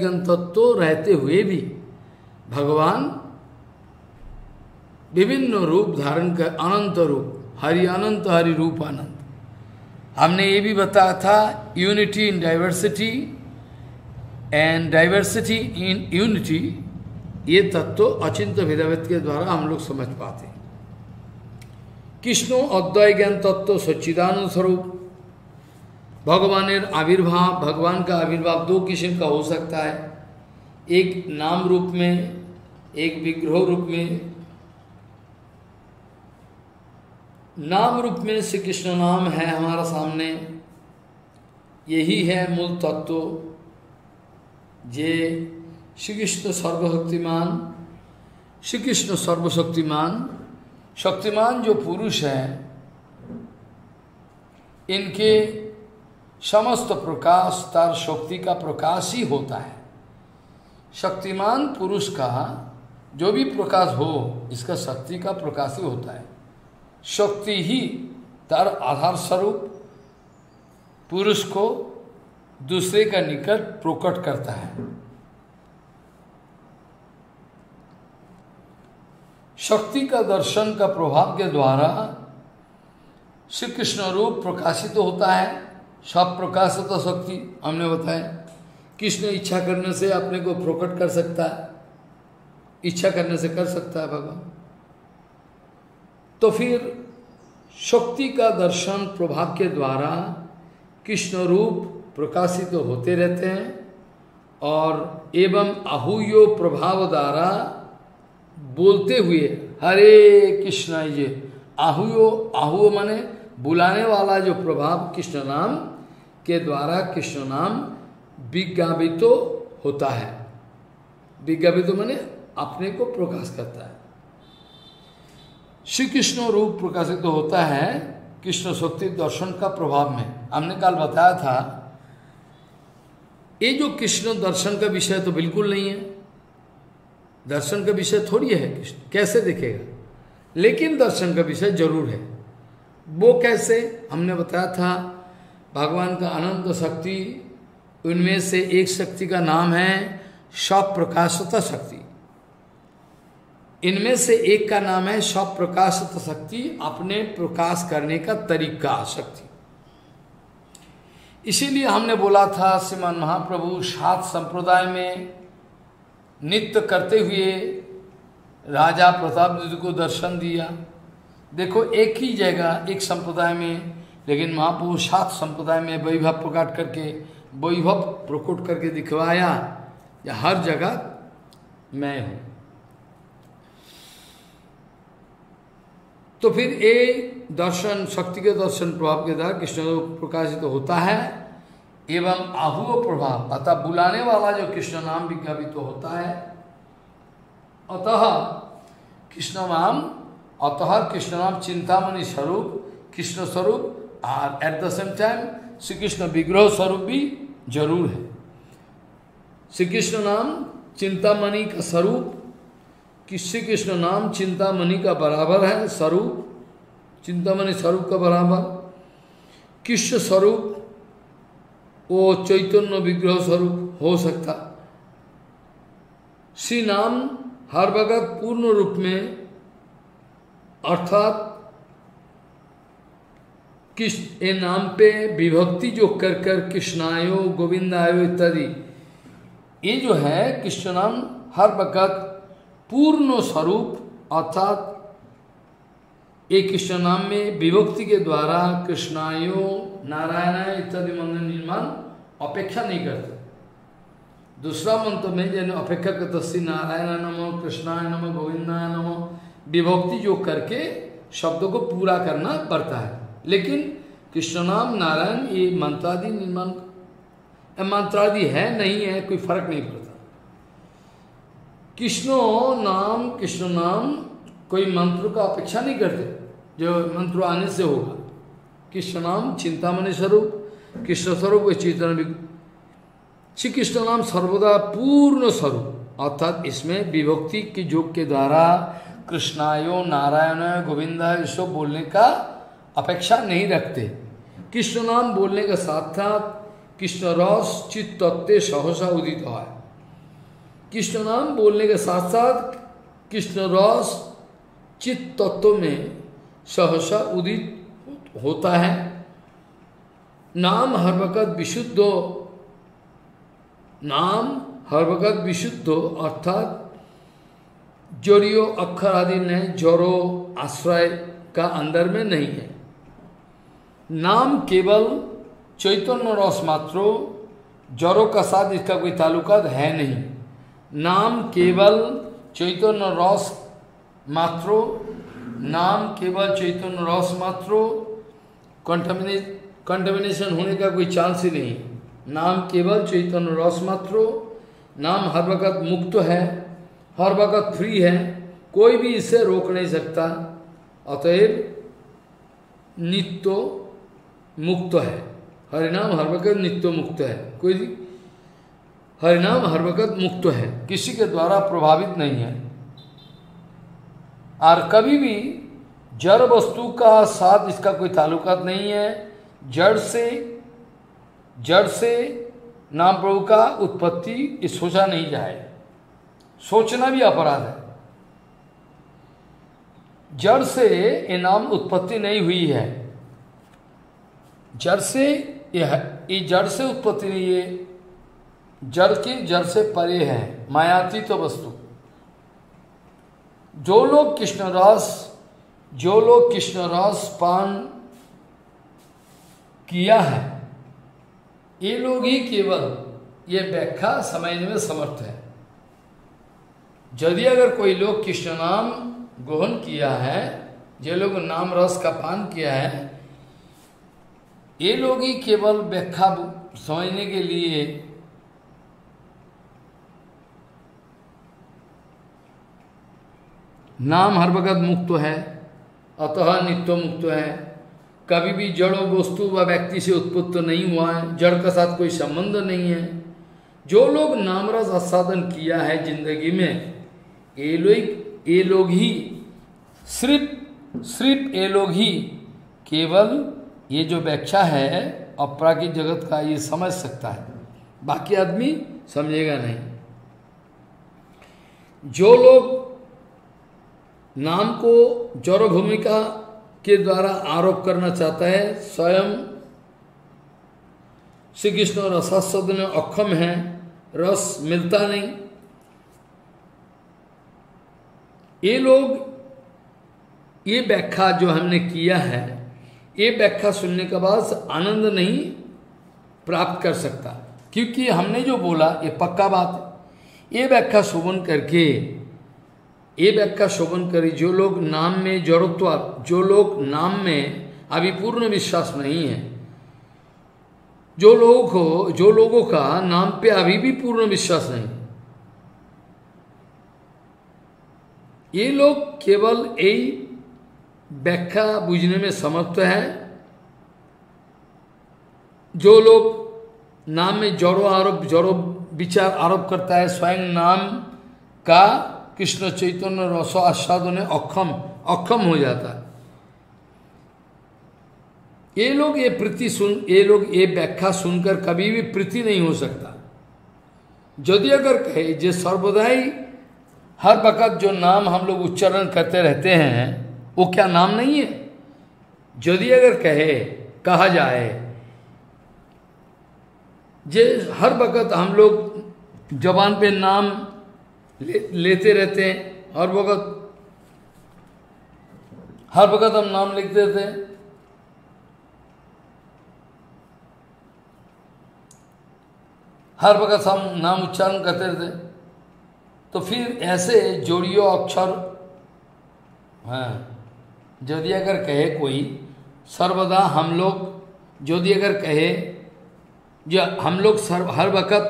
ज्ञान तत्व रहते हुए भी भगवान विभिन्न रूप धारण कर अनंत रूप, हरि अनंत, हरि रूप अनंत। हमने ये भी बताया था unity in diversity and diversity in unity, ये तत्व अचिंत्य भेदाभेद के द्वारा हम लोग समझ पाते हैं। कृष्ण अद्वैत ज्ञान तत्व सच्चिदानंद स्वरूप भगवान का आविर्भाव दो किस्म का हो सकता है, एक नाम रूप में, एक विग्रह रूप में। नाम रूप में श्री कृष्ण नाम है हमारा सामने, यही है मूल तत्व। जे श्री कृष्ण सर्वशक्तिमान शक्तिमान जो पुरुष है, इनके समस्त प्रकाश तार शक्ति का प्रकाश ही होता है। शक्तिमान पुरुष का जो भी प्रकाश हो, इसका शक्ति का प्रकाश ही होता है। शक्ति ही तार आधार स्वरूप पुरुष को दूसरे का निकट प्रकट करता है। शक्ति का दर्शन का प्रभाव के द्वारा श्री कृष्ण रूप प्रकाशित तो होता है। सब प्रकाशित तो शक्ति हमने बताया, कृष्ण इच्छा करने से अपने को प्रकट कर सकता है, इच्छा करने से कर सकता है भगवान। तो फिर शक्ति का दर्शन प्रभाव के द्वारा कृष्ण रूप प्रकाशित तो होते रहते हैं। और एवं आहूयो प्रभाव द्वारा बोलते हुए हरे कृष्णा, ये आहूयो माने बुलाने वाला जो प्रभाव कृष्ण नाम के द्वारा कृष्ण नाम विज्ञापित होता है। विज्ञापित माने अपने को प्रकाश करता है, श्री कृष्ण रूप प्रकाशित होता है कृष्ण शक्ति दर्शन का प्रभाव में। हमने कल बताया था ये जो कृष्ण दर्शन का विषय तो बिल्कुल नहीं है, दर्शन का विषय थोड़ी है कृष्ण, कैसे दिखेगा, लेकिन दर्शन का विषय जरूर है। वो कैसे, हमने बताया था भगवान का अनंत शक्ति, उनमें से एक शक्ति का नाम है स्वप्रकाशता शक्ति। इनमें से एक का नाम है स्वप्रकाशता शक्ति, अपने प्रकाश करने का तरीका शक्ति। इसीलिए हमने बोला था श्रीमान महाप्रभु 7 संप्रदाय में नित्य करते हुए राजा प्रताप जी को दर्शन दिया। देखो एक ही जगह एक संप्रदाय में, लेकिन महाप्रभु 7 संप्रदाय में वैभव प्रकट करके दिखवाया, या हर जगह मैं हूँ। तो फिर ये दर्शन शक्ति के दर्शन प्रभाव के द्वारा कृष्ण प्रकाशित तो होता है। एवं आहूव प्रभाव, अतः बुलाने वाला जो कृष्ण नाम विज्ञापित तो होता है। अतः कृष्ण नाम चिंतामणि स्वरूप कृष्ण स्वरूप, और at the same time Shri Krishna विग्रह स्वरूप भी जरूर है। श्री कृष्ण नाम चिंतामणि का स्वरूप श्री कृष्ण नाम चिंतामणि का बराबर है, स्वरूप चिंतामणि स्वरूप का बराबर। कृष्ण स्वरूप वो चैतन्य विग्रह स्वरूप हो सकता। श्री नाम हर वक्त पूर्ण रूप में, अर्थात कृष्ण नाम पे विभक्ति जो कर कृष्णायो गोविंदायो इत्यादि, ये जो है कृष्ण नाम हर वक्त पूर्ण स्वरूप, अर्थात एक कृष्ण नाम में विभक्ति के द्वारा कृष्णायो नारायणाय इत्यादि मंत्र निर्माण अपेक्षा नहीं करते। दूसरा मंत्र में जैन अपेक्षा करते श्री नारायण नमो कृष्णाय नमो गोविंदाय नमो, विभक्ति जो करके शब्दों को पूरा करना पड़ता है। लेकिन कृष्ण नाम नारायण ये मंत्रादि निर्माण मंत्रादि है नहीं है कोई फर्क नहीं पड़ता। कृष्ण नाम कोई मंत्र का अपेक्षा नहीं करते, जो मंत्र आने से होगा। कृष्ण नाम चिंतामणि स्वरूप, कृष्ण स्वरूप व चैतन्य श्री कृष्ण नाम सर्वदा पूर्ण स्वरूप, अर्थात इसमें विभक्ति के योग के द्वारा कृष्णायो नारायण गोविंदाय इसको बोलने का अपेक्षा नहीं रखते। कृष्ण नाम बोलने का साथ कृष्ण रस चित्त तत्व सहसा उदित है। कृष्ण नाम बोलने के साथ साथ कृष्ण रस चित्त तत्व में सहसा उदित होता है। नाम हर वक़्त विशुद्ध अर्थात जड़ियों अक्षर आदि नहीं, जड़ो आश्रय का अंदर में नहीं है। नाम केवल चैतन्य रस मात्रो, जड़ों का साथ इसका कोई ताल्लुकात है नहीं। नाम केवल चैतन्य रस मात्रो, नाम केवल चैतन्य रस मात्रो, कंटामिनेशन होने का कोई चांस ही नहीं। नाम केवल चैतन्य रस मात्रो, नाम हर वक़्त मुक्त है, हर वक़्त फ्री है, कोई भी इसे रोक नहीं सकता। अतएव नित्य मुक्त है, हरिनाम हर वक़्त नित्य मुक्त है, कोई हरिनाम हर वक़्त मुक्त है, किसी के द्वारा प्रभावित नहीं है। और कभी भी जड़ वस्तु का साथ इसका कोई ताल्लुकात नहीं है। जड़ से नाम प्रभु का उत्पत्ति सोचा नहीं जाए, सोचना भी अपराध है। जड़ से ये नाम उत्पत्ति नहीं हुई है, जड़ से उत्पत्ति नहीं, ये जड़ से परे है, मायातीत तो वस्तु। जो लोग कृष्ण रस पान किया है, ये लोग ही केवल ये व्याख्या समझने में समर्थ है। यदि अगर कोई लोग कृष्ण नाम ग्रहण किया है, जो लोग नाम रस का पान किया है, ये लोग ही केवल व्याख्या समझने के लिए नाम हर वक़्त मुक्त है, अतः नित्य मुक्त है, कभी भी जड़ों वस्तु व व्यक्ति से उत्पत्त नहीं हुआ है, जड़ के साथ कोई संबंध नहीं है। जो लोग नाम रस आस्वादन किया है जिंदगी में, ये लोग ही केवल ये जो व्याख्या है अपरा की जगत का ये समझ सकता है, बाकी आदमी समझेगा नहीं। जो लोग नाम को जड़ भूमिका के द्वारा आरोप करना चाहता है, स्वयं श्री कृष्ण रसास्वाद में अक्षम है, रस मिलता नहीं, ये लोग ये व्याख्या जो हमने किया है, ये व्याख्या सुनने के बाद आनंद नहीं प्राप्त कर सकता, क्योंकि हमने जो बोला ये पक्का बात है। ये व्याख्या शोभन करी जो लोग नाम में अभिपूर्ण विश्वास नहीं है, जो लोगों का नाम पे अभी भी पूर्ण विश्वास नहीं, ये लोग केवल यही व्याख्या बुझने में समर्थ है। जो लोग नाम में जड़ो विचार आरोप करता है, स्वयं नाम का कृष्ण चैतन्य रस आस्वादन में अक्षम हो जाता है। ये लोग ये व्याख्या सुनकर कभी भी प्रीति नहीं हो सकता। यदि अगर कहे जे सर्वदाई हर वक़्त जो नाम हम लोग उच्चारण करते रहते हैं वो क्या नाम नहीं है? यदि अगर कहा जाए जे हर वक़्त हम लोग जबान पे नाम लेते रहते हैं, हर वक़्त हम नाम लिखते रहते हैं, हर वक़्त हम नाम उच्चारण करते रहते हैं, तो फिर ऐसे जोड़ियों अक्षर यदि अगर कहे कोई सर्वदा हम लोग, यदि अगर कहे जो हम लोग सर्व हर वक़्त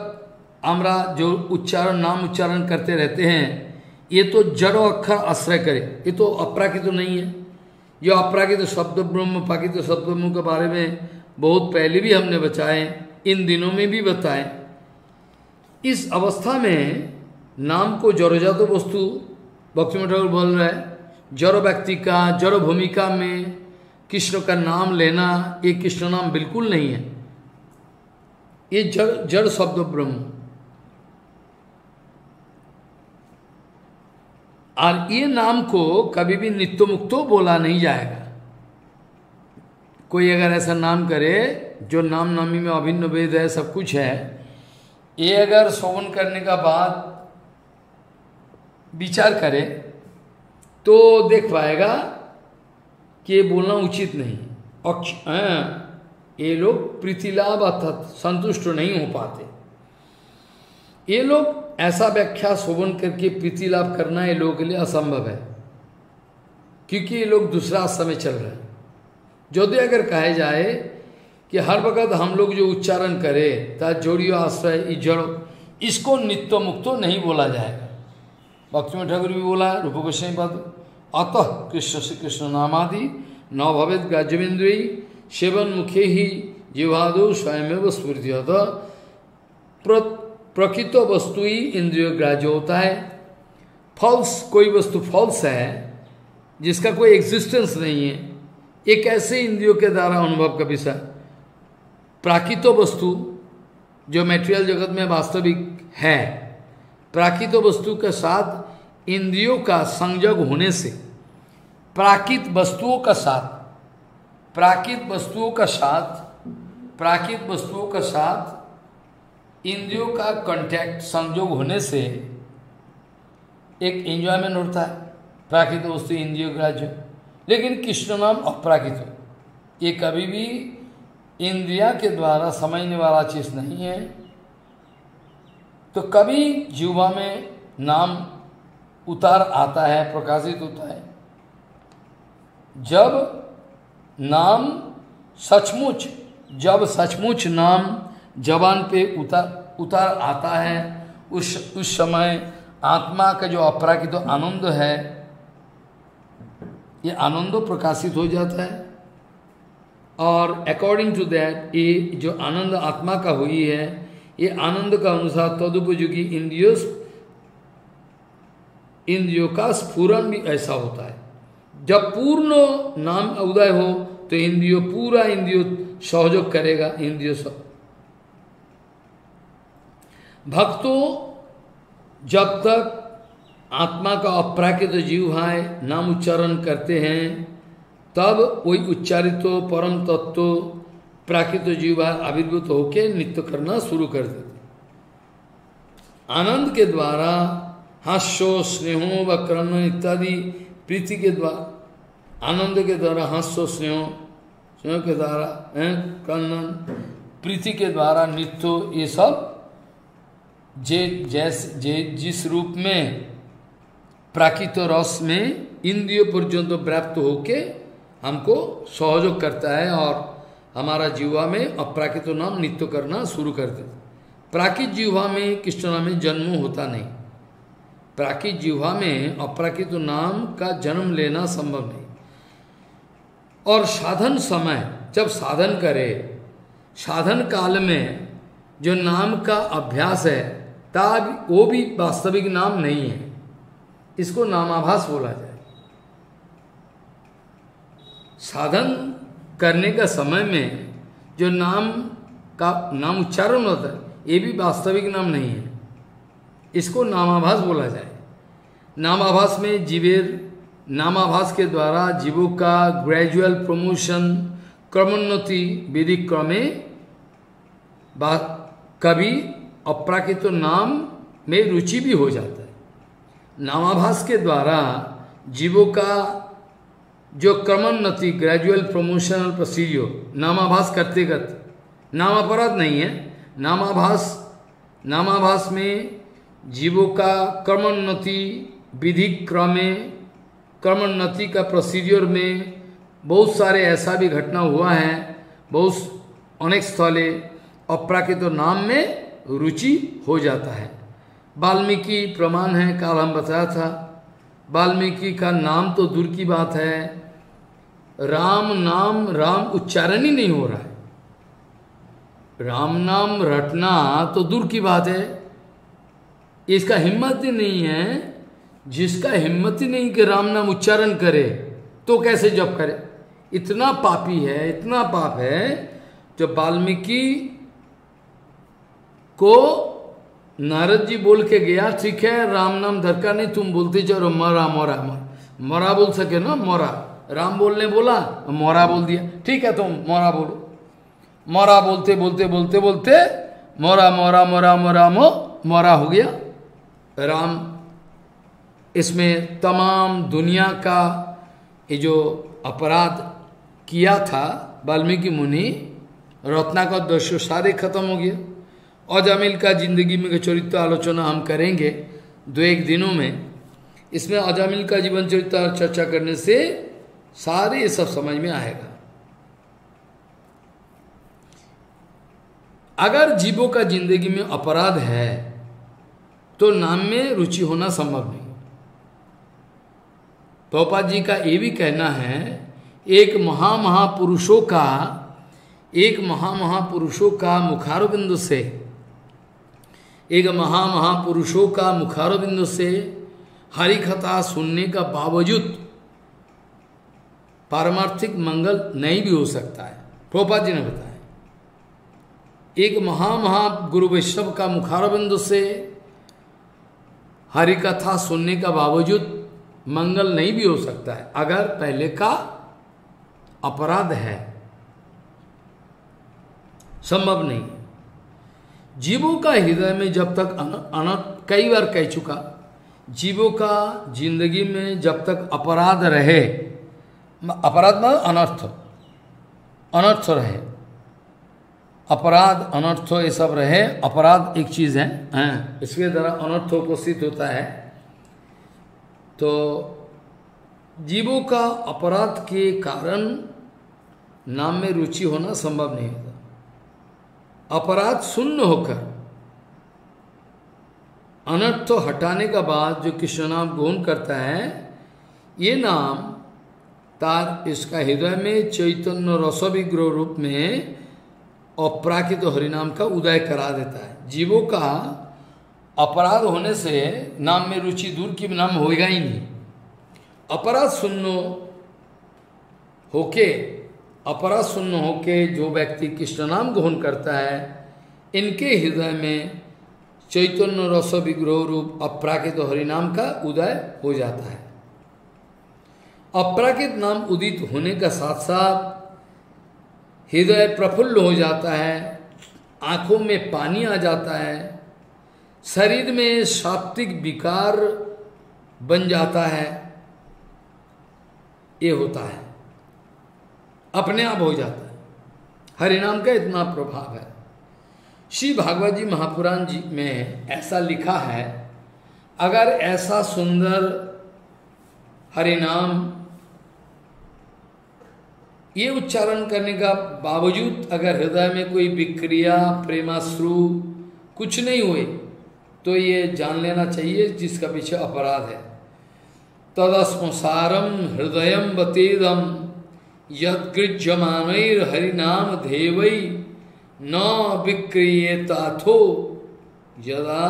हमरा जो उच्चारण नाम उच्चारण करते रहते हैं, ये तो जड़ अक्षर आश्रय करे, ये तो अपराकृत तो नहीं है। जो अपराकृत शब्द ब्रह्म प्राकृत शब्द ब्रह्म के बारे में बहुत पहले भी हमने बताए, इन दिनों में भी बताए। इस अवस्था में नाम को जड़जात वस्तु भक्तिविनोद ठाकुर बोल रहा है, जड़ व्यक्ति का जड़ भूमिका में कृष्ण का नाम लेना, ये कृष्ण नाम बिल्कुल नहीं है, ये जड़ जड़ शब्द ब्रह्म। और ये नाम को कभी भी नित्य मुक्तो बोला नहीं जाएगा। कोई अगर ऐसा नाम करे जो नाम नामी में अभिन्न भेद है, सब कुछ है, ये अगर श्रवण करने का बाद विचार करे तो देख पाएगा कि ये बोलना उचित नहीं। ये लोग प्रीतिलाभ अर्थात संतुष्ट नहीं हो पाते। ये लोग ऐसा व्याख्या शोभन करके प्रीतिलाभ करना ये लोगों के लिए असंभव है, क्योंकि ये लोग दूसरा समय चल रहे हैं। यदि अगर कहा जाए कि हर वक़्त हम लोग जो उच्चारण करें ता जोड़ियो आश्रय जड़ो, इसको नित्य मुक्तो नहीं बोला जाएगा। भक्तिविनोद ठाकुर भी बोला, रूप गोस्वामी पद अतः कृष्ण से कृष्ण नामादि नव भवेद गाजवेंद्री सेवन मुखे ही जीवादो स्वयं स्फूर्ति होता प्रकृत वस्तु ही इंद्रिय ग्राह्य होता है। फॉल्स कोई वस्तु फॉल्स है जिसका कोई एग्जिस्टेंस नहीं है, ये कैसे इंद्रियों के द्वारा अनुभव का विषय। प्राकृत वस्तु जो मेटेरियल जगत में वास्तविक है, प्राकृत वस्तु के साथ इंद्रियों का संयोग होने से, प्राकृत वस्तुओं का साथ इंद्रियों का कांटेक्ट संयोग होने से एक एंजॉयमेंट होता है। प्राकृत वस्तु इंद्रियों ग्राह्य, लेकिन कृष्ण नाम अपराकृत, ये कभी भी इंद्रिया के द्वारा समझने वाला चीज़ नहीं है। तो कभी जीवा में नाम उतार आता है, प्रकाशित होता है, जब नाम सचमुच, जब सचमुच नाम जबान पे उतार आता है, उस समय आत्मा का जो अपराकृत तो आनंद है, ये आनंद प्रकाशित हो जाता है। और अकॉर्डिंग टू दैट ये जो आनंद आत्मा का हुई है, ये आनंद का अनुसार तदुपयोगी इंद्रियों का स्फुरन भी ऐसा होता है। जब पूर्ण नाम उदय हो तो इंद्रियों पूरा इंद्रियों सहयोग करेगा। इंद्रियों सब भक्तों, जब तक आत्मा का अपराकृत तो जीव है नाम उच्चारण करते हैं, तब वही उच्चारित परम तत्व प्राकृत तो जीव है आविर्भूत होकर नृत्य करना शुरू कर देते। आनंद के द्वारा हास्यो स्नेहो व क्रंदन इत्यादि प्रीति के द्वारा, आनंद के द्वारा हास्यो स्नेह के द्वारा क्रंदन प्रीति के द्वारा नृत्य, ये सब जिस रूप में प्राकृत रस में इंद्रियों पर्यंत व्याप्त होके हमको सहयोग करता है, और हमारा जीवा में अपराकृत नाम नित्य करना शुरू कर देता है। प्राकृत जीवा में कृष्ण नाम में जन्म होता नहीं, प्राकृत जीवा में अपराकृत नाम का जन्म लेना संभव नहीं। और साधन समय जब साधन करे, साधन काल में जो नाम का अभ्यास है, तब वो भी वास्तविक नाम नहीं है, इसको नामाभास बोला जाए। साधन करने का समय में जो नाम उच्चारण होता है, ये भी वास्तविक नाम नहीं है, इसको नामाभास बोला जाए। नामाभास में जीवेर नामाभास के द्वारा जीवों का ग्रेजुअल प्रमोशन क्रमोन्नति वैदिक क्रमे कभी अपराकृत तो नाम में रुचि भी हो जाता है। नामाभास के द्वारा जीवों का जो क्रमोन्नति ग्रेजुअल प्रमोशनल प्रोसीजर नामाभास करते करते, नाम अपराध नहीं है, नामाभास में जीवों का क्रमोन्नति विधि क्रमे कर्मोन्नति का प्रोसीजर में बहुत सारे ऐसा भी घटना हुआ है, बहुत अनेक स्थले अपराकृत नाम में रुचि हो जाता है। वाल्मीकि प्रमाण है, काल हम बताया था। वाल्मीकि का नाम तो दूर की बात है, राम नाम राम उच्चारण ही नहीं हो रहा है, राम नाम रटना तो दूर की बात है, इसका हिम्मत ही नहीं है। जिसका हिम्मत ही नहीं कि राम नाम उच्चारण करे तो कैसे जप करे, इतना पापी है, इतना पाप है। जो वाल्मीकि को नारद जी बोल के गया, ठीक है राम नाम दरकार नहीं, तुम बोलते चलो मरा मरा मरा मरा बोल सके ना, मरा राम बोलने बोला मौरा बोल दिया, ठीक है तुम मौरा बोलो। मौरा बोलते बोलते बोलते बोलते मौरा मौरा मौरा मौरा मो मौरा हो गया राम। इसमें तमाम दुनिया का ये जो अपराध किया था वाल्मीकि मुनि, रत्ना का दोष सारे खत्म हो गया। और अजामिल का जिंदगी में चरित्र आलोचना हम करेंगे दो एक दिनों में। इसमें अजामिल का जीवन चरित्र चर्चा करने से सारे ये सब समझ में आएगा। अगर जीवों का जिंदगी में अपराध है तो नाम में रुचि होना संभव नहीं। प्रभुपाद जी का ये भी कहना है, एक महामहापुरुषों का मुखारविंद से हरिकथा सुनने का बावजूद पारमार्थिक मंगल नहीं भी हो सकता है। प्रभुपाद जी ने बताया, एक महामहागुरु वैष्णव का मुखारविंद से हरिकथा सुनने का बावजूद मंगल नहीं भी हो सकता है, अगर पहले का अपराध है। संभव नहीं। जीवों का हृदय में जब तक अनर्थ, कई बार कह चुका, जीवों का जिंदगी में जब तक अपराध रहे, अपराध मतलब अनर्थ, अनर्थ रहे, अपराध अनर्थ ये सब रहे, अपराध एक चीज है, इसके द्वारा अनर्थ उपस्थित होता है। तो जीवों का अपराध के कारण नाम में रुचि होना संभव नहीं होता। अपराध शून्य होकर अनर्थ हटाने का बाद जो कृष्ण नाम ग्रहण करता है, ये नाम तार इसका हृदय में चैतन्य रस विग्रह रूप में अपराकृत हरिनाम का उदय करा देता है। जीवों का अपराध होने से नाम में रुचि दूर की नाम होएगा ही नहीं। अपराध शून्य होके जो व्यक्ति कृष्ण नाम ग्रहण करता है, इनके हृदय में चैतन्य रस विग्रह रूप अपराकृत हरिनाम का उदय हो जाता है। अपराकृत नाम उदित होने का साथ साथ हृदय प्रफुल्ल हो जाता है, आँखों में पानी आ जाता है, शरीर में सात्विक विकार बन जाता है, ये होता है, अपने आप हो जाता है। हरिनाम का इतना प्रभाव है। श्री भागवत जी महापुराण जी में ऐसा लिखा है, अगर ऐसा सुंदर हरिनाम ये उच्चारण करने का बावजूद अगर हृदय में कोई विक्रिया, प्रेमाश्रु कुछ नहीं हुए, तो ये जान लेना चाहिए जिसका पीछे अपराध है। तदस्मसारम हृदयम बतेदम यदृज्यमानैर हरिनाम देवै न विक्रियेताथो यदा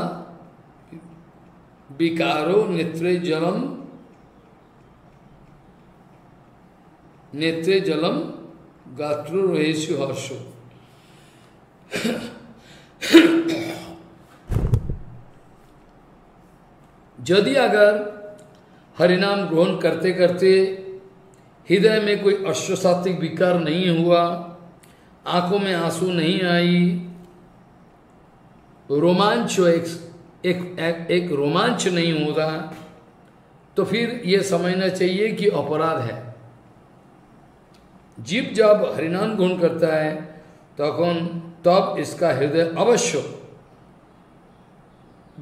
विकारो नेत्रे जलम गात्रु रोहेशु हर्षो। यदि अगर हरिनाम ग्रहण करते करते हृदय में कोई अश्वसात्विक विकार नहीं हुआ, आंखों में आंसू नहीं आई, रोमांच एक रोमांच नहीं होता, तो फिर ये समझना चाहिए कि अपराध है। जीव जब हरिनाम गुण करता है तब इसका हृदय अवश्य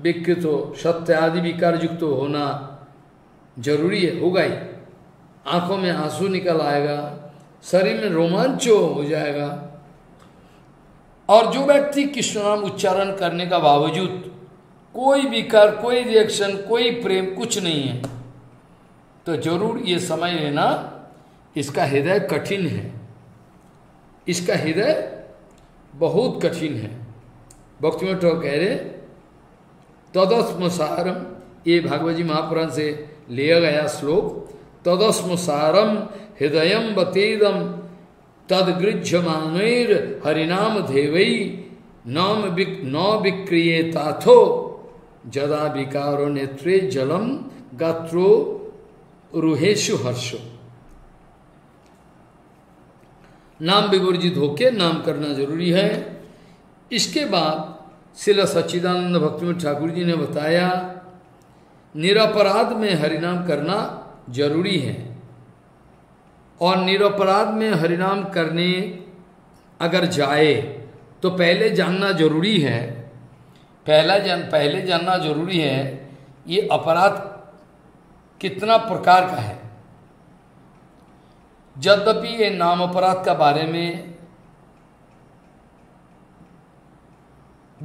विकृत हो, सत्य आदि विकार युक्त होना जरूरी है, होगा ही। आंखों में आंसू निकल आएगा, शरीर में रोमांच हो जाएगा। और जो व्यक्ति कृष्ण नाम उच्चारण करने का बावजूद कोई विकार, कोई रिएक्शन, कोई प्रेम कुछ नहीं है, तो जरूर ये समझ लेना इसका हृदय कठिन है, इसका हृदय बहुत कठिन है। भक्तिमठ कह रहे तदस्मसारम, ये भागवत जी महापुराण से लिया गया श्लोक, तदस्मसारम हृदयम बतेदम तदगृज्य मानेर हरिनाम देवई न विक्रियेताथो जदा विकारो नेत्रे जलम गात्रो रुहेशु हर्षो। नाम विवर्जित होके नाम करना जरूरी है। इसके बाद श्रील सच्चिदानंद भक्तिवेद ठाकुर जी ने बताया निरपराध में हरिनाम करना जरूरी है। और निरपराध में हरिनाम करने अगर जाए तो पहले जानना जरूरी है, पहले जानना जरूरी है ये अपराध कितना प्रकार का है। यद्यपि ये नाम अपराध का बारे में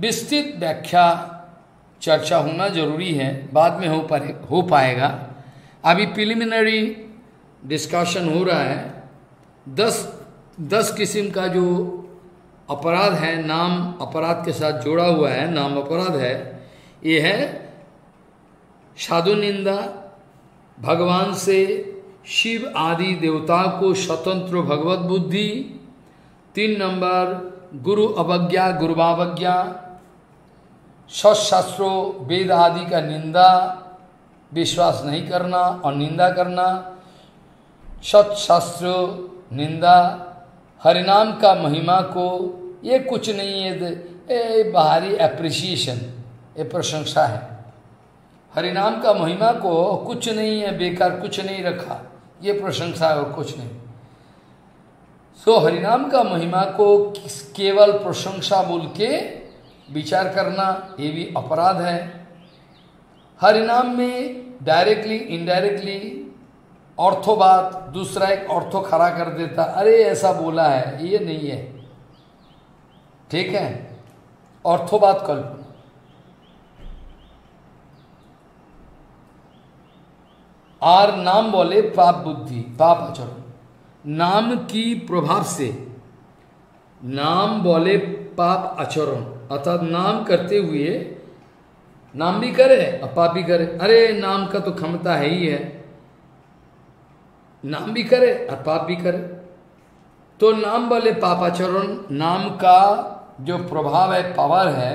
विस्तृत व्याख्या चर्चा होना जरूरी है, बाद में हो पाएगा। अभी प्रिलिमिनरी डिस्कशन हो रहा है। 10 किस्म का जो अपराध है, नाम अपराध के साथ जोड़ा हुआ है, नाम अपराध है, ये है साधु निंदा, भगवान से शिव आदि देवता को स्वतंत्र भगवत बुद्धि, 3 नंबर गुरु अवज्ञा, गुरुवावज्ञा, शास्त्रों वेद आदि का निंदा, विश्वास नहीं करना और निंदा करना, शास्त्रों निंदा, हरिनाम का महिमा को ये कुछ नहीं है, ये बाहरी एप्रिसिएशन, ये प्रशंसा है। हरिनाम का महिमा को कुछ नहीं है, बेकार कुछ नहीं रखा, ये प्रशंसा है और कुछ नहीं। सो हरिनाम का महिमा को केवल प्रशंसा बोल के विचार करना ये भी अपराध है। हरिनाम में डायरेक्टली इनडायरेक्टली अर्थोबात, दूसरा एक अर्थो खड़ा कर देता, अरे ऐसा बोला है, ये नहीं है, ठीक है, अर्थोबात कल्पना। और नाम बोले पाप बुद्धि, पाप आचरण, नाम की प्रभाव से नाम बोले पाप आचरण, अर्थात नाम करते हुए नाम भी करे और पाप भी करे। अरे नाम का तो क्षमता है ही है, नाम भी करे और पाप भी करे। तो नाम वाले पापाचरण, नाम का जो प्रभाव है, पावर है,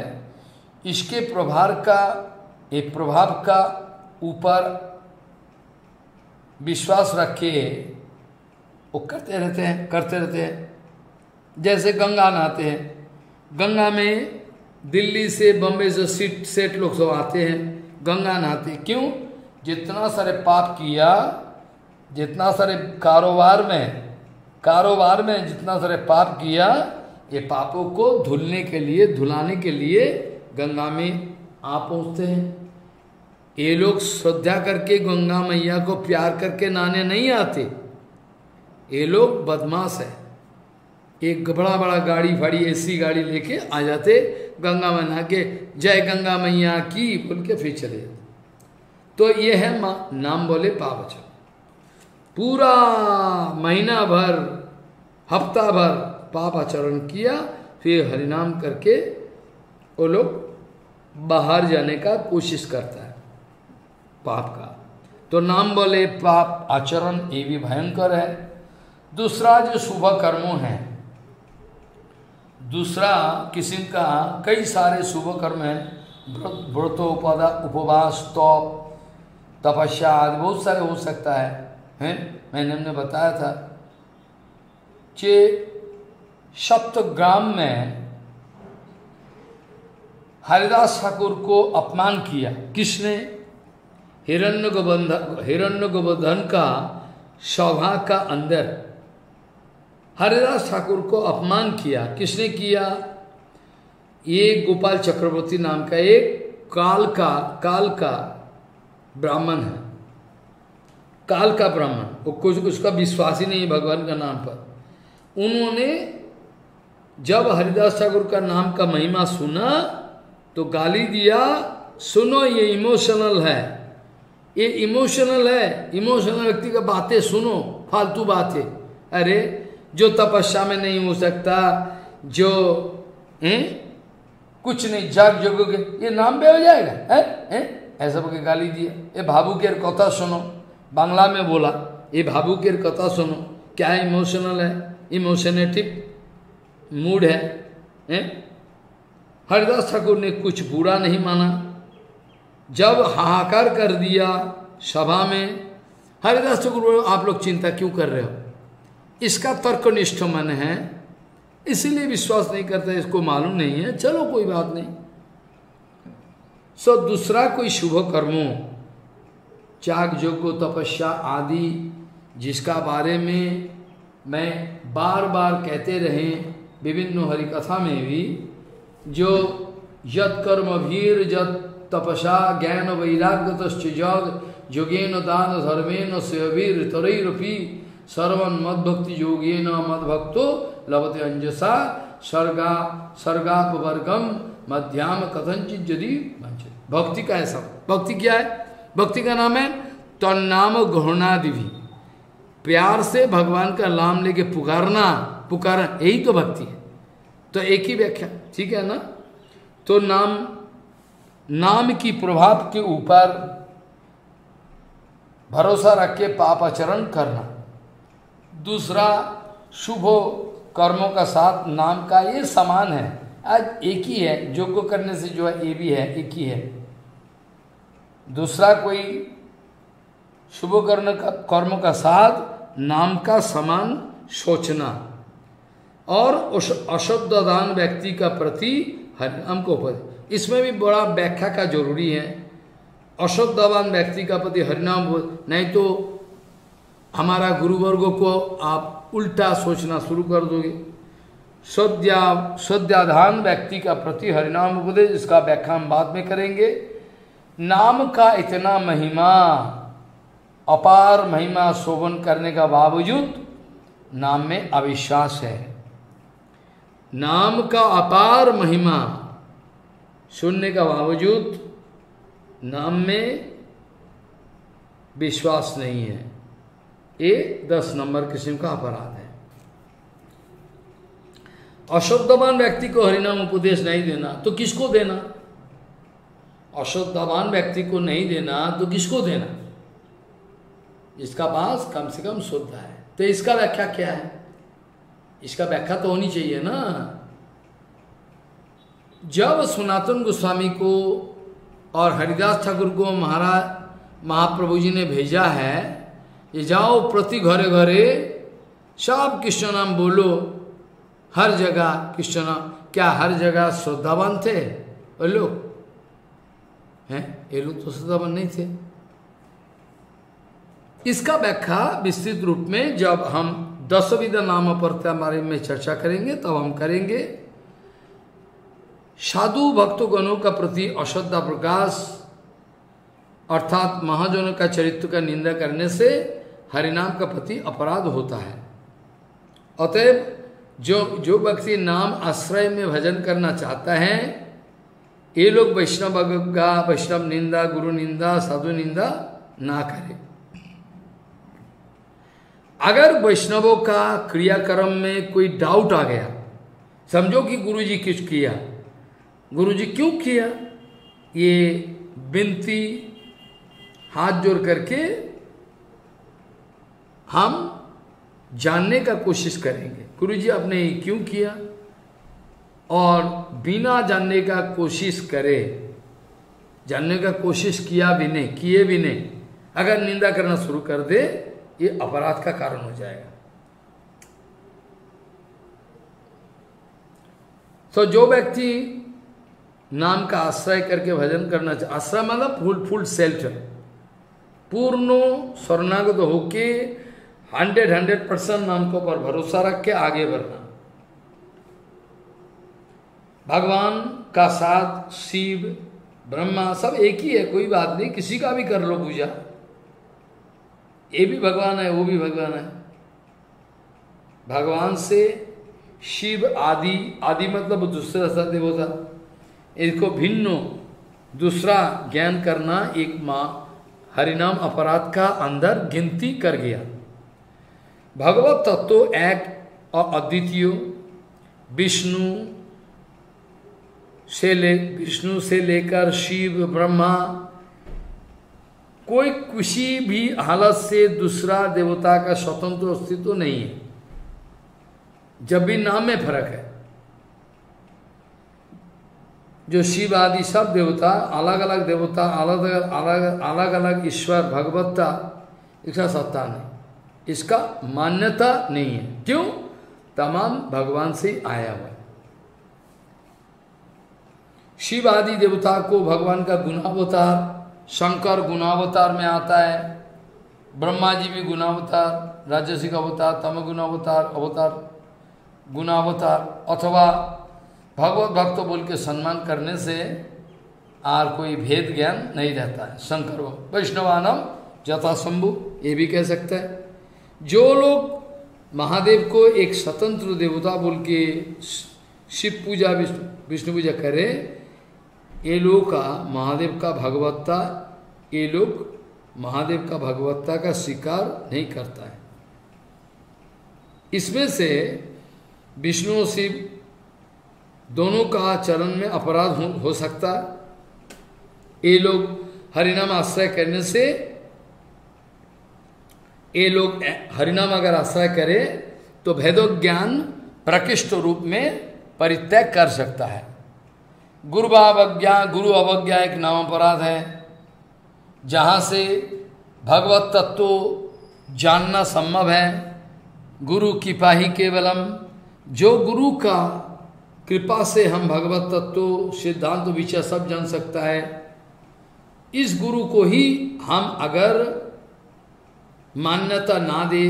इसके प्रभाव का एक प्रभाव का ऊपर विश्वास रख के वो करते रहते हैं, करते रहते हैं। जैसे गंगा नहाते हैं, गंगा में दिल्ली से, बम्बे से सेठ लोग सब आते हैं, गंगा नहाते। क्यों? जितना सारे पाप किया, जितना सारे कारोबार में जितना सारे पाप किया, ये पापों को धुलने के लिए, धुलाने के लिए गंगा में आ पहुँचते हैं। ये लोग श्रद्धा करके गंगा मैया को प्यार करके नहाने नहीं आते, ये लोग बदमाश है, एक बड़ा बड़ा गाड़ी फाड़ी ऐसी गाड़ी लेके आ जाते, गंगा में नहा के जय गंगा मैया की बोल के फिर चले जाते। तो ये है नाम बोले पाप आचरण। पूरा महीना भर, हफ्ता भर पाप आचरण किया, फिर हरिनाम करके वो लोग बाहर जाने का कोशिश करता है पाप का। तो नाम बोले पाप आचरण ये भी भयंकर है। दूसरा जो शुभ कर्मों है, दूसरा किस्म का कई सारे शुभ कर्म है, व्रतोपदा, उपवास, तप, तपस्या आदि बहुत सारे हो सकता है मैंने हमने बताया था। चे सप्तग्राम में हरिदास ठाकुर को अपमान किया, किसने? हिरण्यगोवर्धन का सभा का अंदर हरिदास ठाकुर को अपमान किया। किसने किया? ये गोपाल चक्रवर्ती नाम का एक काल का ब्राह्मण है, काल का ब्राह्मण, वो कुछ उसका विश्वास ही नहीं भगवान का नाम पर। उन्होंने जब हरिदास ठाकुर का नाम का महिमा सुना तो गाली दिया, सुनो ये इमोशनल है, ये इमोशनल है, इमोशनल व्यक्ति का बातें सुनो, फालतू बातें। अरे जो तपस्या में नहीं हो सकता, जो कुछ नहीं जाग जोगे ये नाम पे हो जाएगा, है ऐसा बोल के गाली दिया। ये भाबुकेर कथा सुनो, बांग्ला में बोला, ये भाबुकेर कथा सुनो, क्या इमोशनल है, इमोशनेटिव मूड है। हरिदास ठाकुर ने कुछ बुरा नहीं माना। जब हाहाकार कर दिया सभा में, हरिदास ठाकुर बोले आप लोग चिंता क्यों कर रहे हो, इसका तर्कनिष्ठ मन है, इसीलिए विश्वास नहीं करता, इसको मालूम नहीं है, चलो कोई बात नहीं। सो दूसरा कोई शुभ कर्मों, चाक यज्ञ तपस्या आदि जिसका बारे में मैं बार बार कहते रहे विभिन्न हरिकथा में भी, जो यत कर्म भीर यत तपस्या ज्ञान वैराग्य तस्जग योगेन दान धर्मेन सेवीर तरैरपी सर्वन मदभक्ति योगेन मदभक्तो लभते अंजसा सर्गा सर्गापवर्गम मध्याम कथंचित यदि वंचित। भक्ति का है सब। भक्ति क्या है? भक्ति का नाम है तन्नाम घृणादिवि, प्यार से भगवान का नाम लेके पुकारना, पुकारा, यही तो भक्ति है। तो एक ही व्याख्या, ठीक है ना। तो नाम, नाम की प्रभाव के ऊपर भरोसा रख के पाप आचरण करना। दूसरा शुभ कर्मों का साथ नाम का, ये समान है, आज एक ही है, योग करने से जो है ये भी है, एक ही है। दूसरा कोई शुभ कर्म का साथ नाम का समान सोचना, और अशुद्ध दान व्यक्ति का प्रति हरिनाम को उपदेश, इसमें भी बड़ा व्याख्या का जरूरी है। अशुद्ध दान व्यक्ति का प्रति हरिनाम, नहीं तो हमारा गुरुवर्गों को आप उल्टा सोचना शुरू कर दोगे। शुद्धाधान व्यक्ति का प्रति हरिनाम उपदेश, इसका व्याख्या हम बाद में करेंगे। नाम का इतना महिमा, अपार महिमा, शोभन करने का बावजूद नाम में अविश्वास है। नाम का अपार महिमा सुनने का बावजूद नाम में विश्वास नहीं है, ये 10 नंबर किस्म का अपराध है। अशुद्धवान व्यक्ति को हरिनाम उपदेश नहीं देना तो किसको देना? अशुद्धवान व्यक्ति को नहीं देना तो किसको देना? जिसका पास कम से कम शुद्ध है। तो इसका व्याख्या क्या है? इसका व्याख्या तो होनी चाहिए ना। जब सनातन गोस्वामी को और हरिदास ठाकुर को महाराज महाप्रभु जी ने भेजा है, ये जाओ प्रति घरे घरे सब कृष्ण नाम बोलो, हर जगह कृष्ण नाम। क्या हर जगह श्रद्धावान थे ये लोग? हैं ये लोग तो श्रद्धावान नहीं थे। इसका व्याख्या विस्तृत रूप में जब हम 10 विध नाम पर बारे में चर्चा करेंगे तब हम करेंगे। साधु भक्तगणों का प्रति अश्रद्धा प्रकाश अर्थात महाजनों का चरित्र का निंदा करने से हरिनाम का प्रति अपराध होता है। अतएव जो व्यक्ति नाम आश्रय में भजन करना चाहता है, ये लोग वैष्णव का वैष्णव निंदा, गुरु निंदा, साधु निंदा ना करें। अगर वैष्णवों का क्रियाक्रम में कोई डाउट आ गया, समझो कि गुरुजी कुछ किया, गुरुजी क्यों किया, ये विनती हाथ जोड़ करके हम जानने का कोशिश करेंगे, गुरुजी आपने क्यों किया। और बिना जानने का कोशिश करे, जानने का कोशिश किया भी नहीं, किए भी नहीं, अगर निंदा करना शुरू कर दे, ये अपराध का कारण हो जाएगा। तो जो व्यक्ति नाम का आश्रय करके भजन करना चाहिए, आश्रय मतलब फुल सेल्टर, पूर्ण शरणागत होके 100% नाम को पर भरोसा रख के आगे बढ़ना। भगवान का साथ शिव ब्रह्मा सब एक ही है, कोई बात नहीं, किसी का भी कर लो पूजा, ये भी भगवान है, वो भी भगवान है। भगवान से शिव आदि, आदि मतलब दूसरा सा देवता, इसको भिन्न दूसरा ज्ञान करना एक माँ हरिनाम अपराध का अंदर गिनती कर गया। भगवत तत्व एक और अद्वितीय, विष्णु से लेकर शिव ब्रह्मा, कोई किसी भी हालत से दूसरा देवता का स्वतंत्र अस्तित्व नहीं है। जब भी नाम में फर्क है, जो शिव आदि सब देवता अलग अलग देवता अलग अलग ईश्वर भगवत्ता, इसका सत्ता नहीं, इसका मान्यता नहीं है। क्यों? तमाम भगवान से आया हुआ। शिव आदि देवता को भगवान का गुणावतार, शंकर गुणावतार में आता है, ब्रह्मा जी भी गुणावतार, राजसिक अवतार, तम गुणावतार अथवा भगवत भक्त बोल के सम्मान करने से और कोई भेद ज्ञान नहीं रहता है। शंकर वैष्णवानम यथाशंभु, ये भी कह सकते हैं। जो लोग महादेव को एक स्वतंत्र देवता बोल के शिव पूजा विष्णु पूजा करें, ये लोग का महादेव का भगवत्ता, ये लोग महादेव का भगवत्ता का स्वीकार नहीं करता है। इसमें से विष्णु शिव दोनों का चरण में अपराध हो सकता। ये लोग हरिनाम आश्रय करने से, ये लोग हरिनाम अगर आश्रय करे तो भेदोज्ञान प्रकृष्ट रूप में परित्याग कर सकता है। गुरु अवज्ञा एक नाम अपराध है, जहाँ से भगवत तत्व जानना संभव है। गुरु की पाही केवलम, जो गुरु का कृपा से हम भगवत तत्व सिद्धांत विचार सब जान सकता है। इस गुरु को ही हम अगर मान्यता ना दे,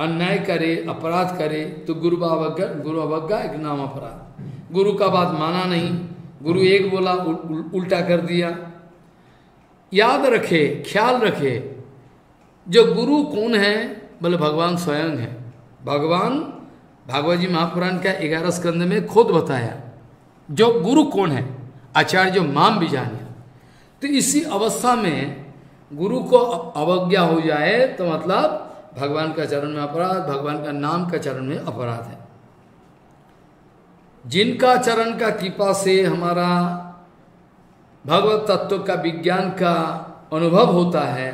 अन्याय करे, अपराध करे तो गुरु अवज्ञा एक नाम अपराध। गुरु का बात माना नहीं, गुरु एक बोला उल्टा कर दिया। याद रखे, ख्याल रखे, जो गुरु कौन है, बोले भगवान स्वयं है। भगवान भागवत जी महापुराण का 11 स्कंद में खुद बताया जो गुरु कौन है, आचार्य माम भी जाने। तो इसी अवस्था में गुरु को अवज्ञा हो जाए तो मतलब भगवान का चरण में अपराध, भगवान का नाम का चरण में अपराध है। जिनका चरण का कृपा से हमारा भगवत तत्व का विज्ञान का अनुभव होता है,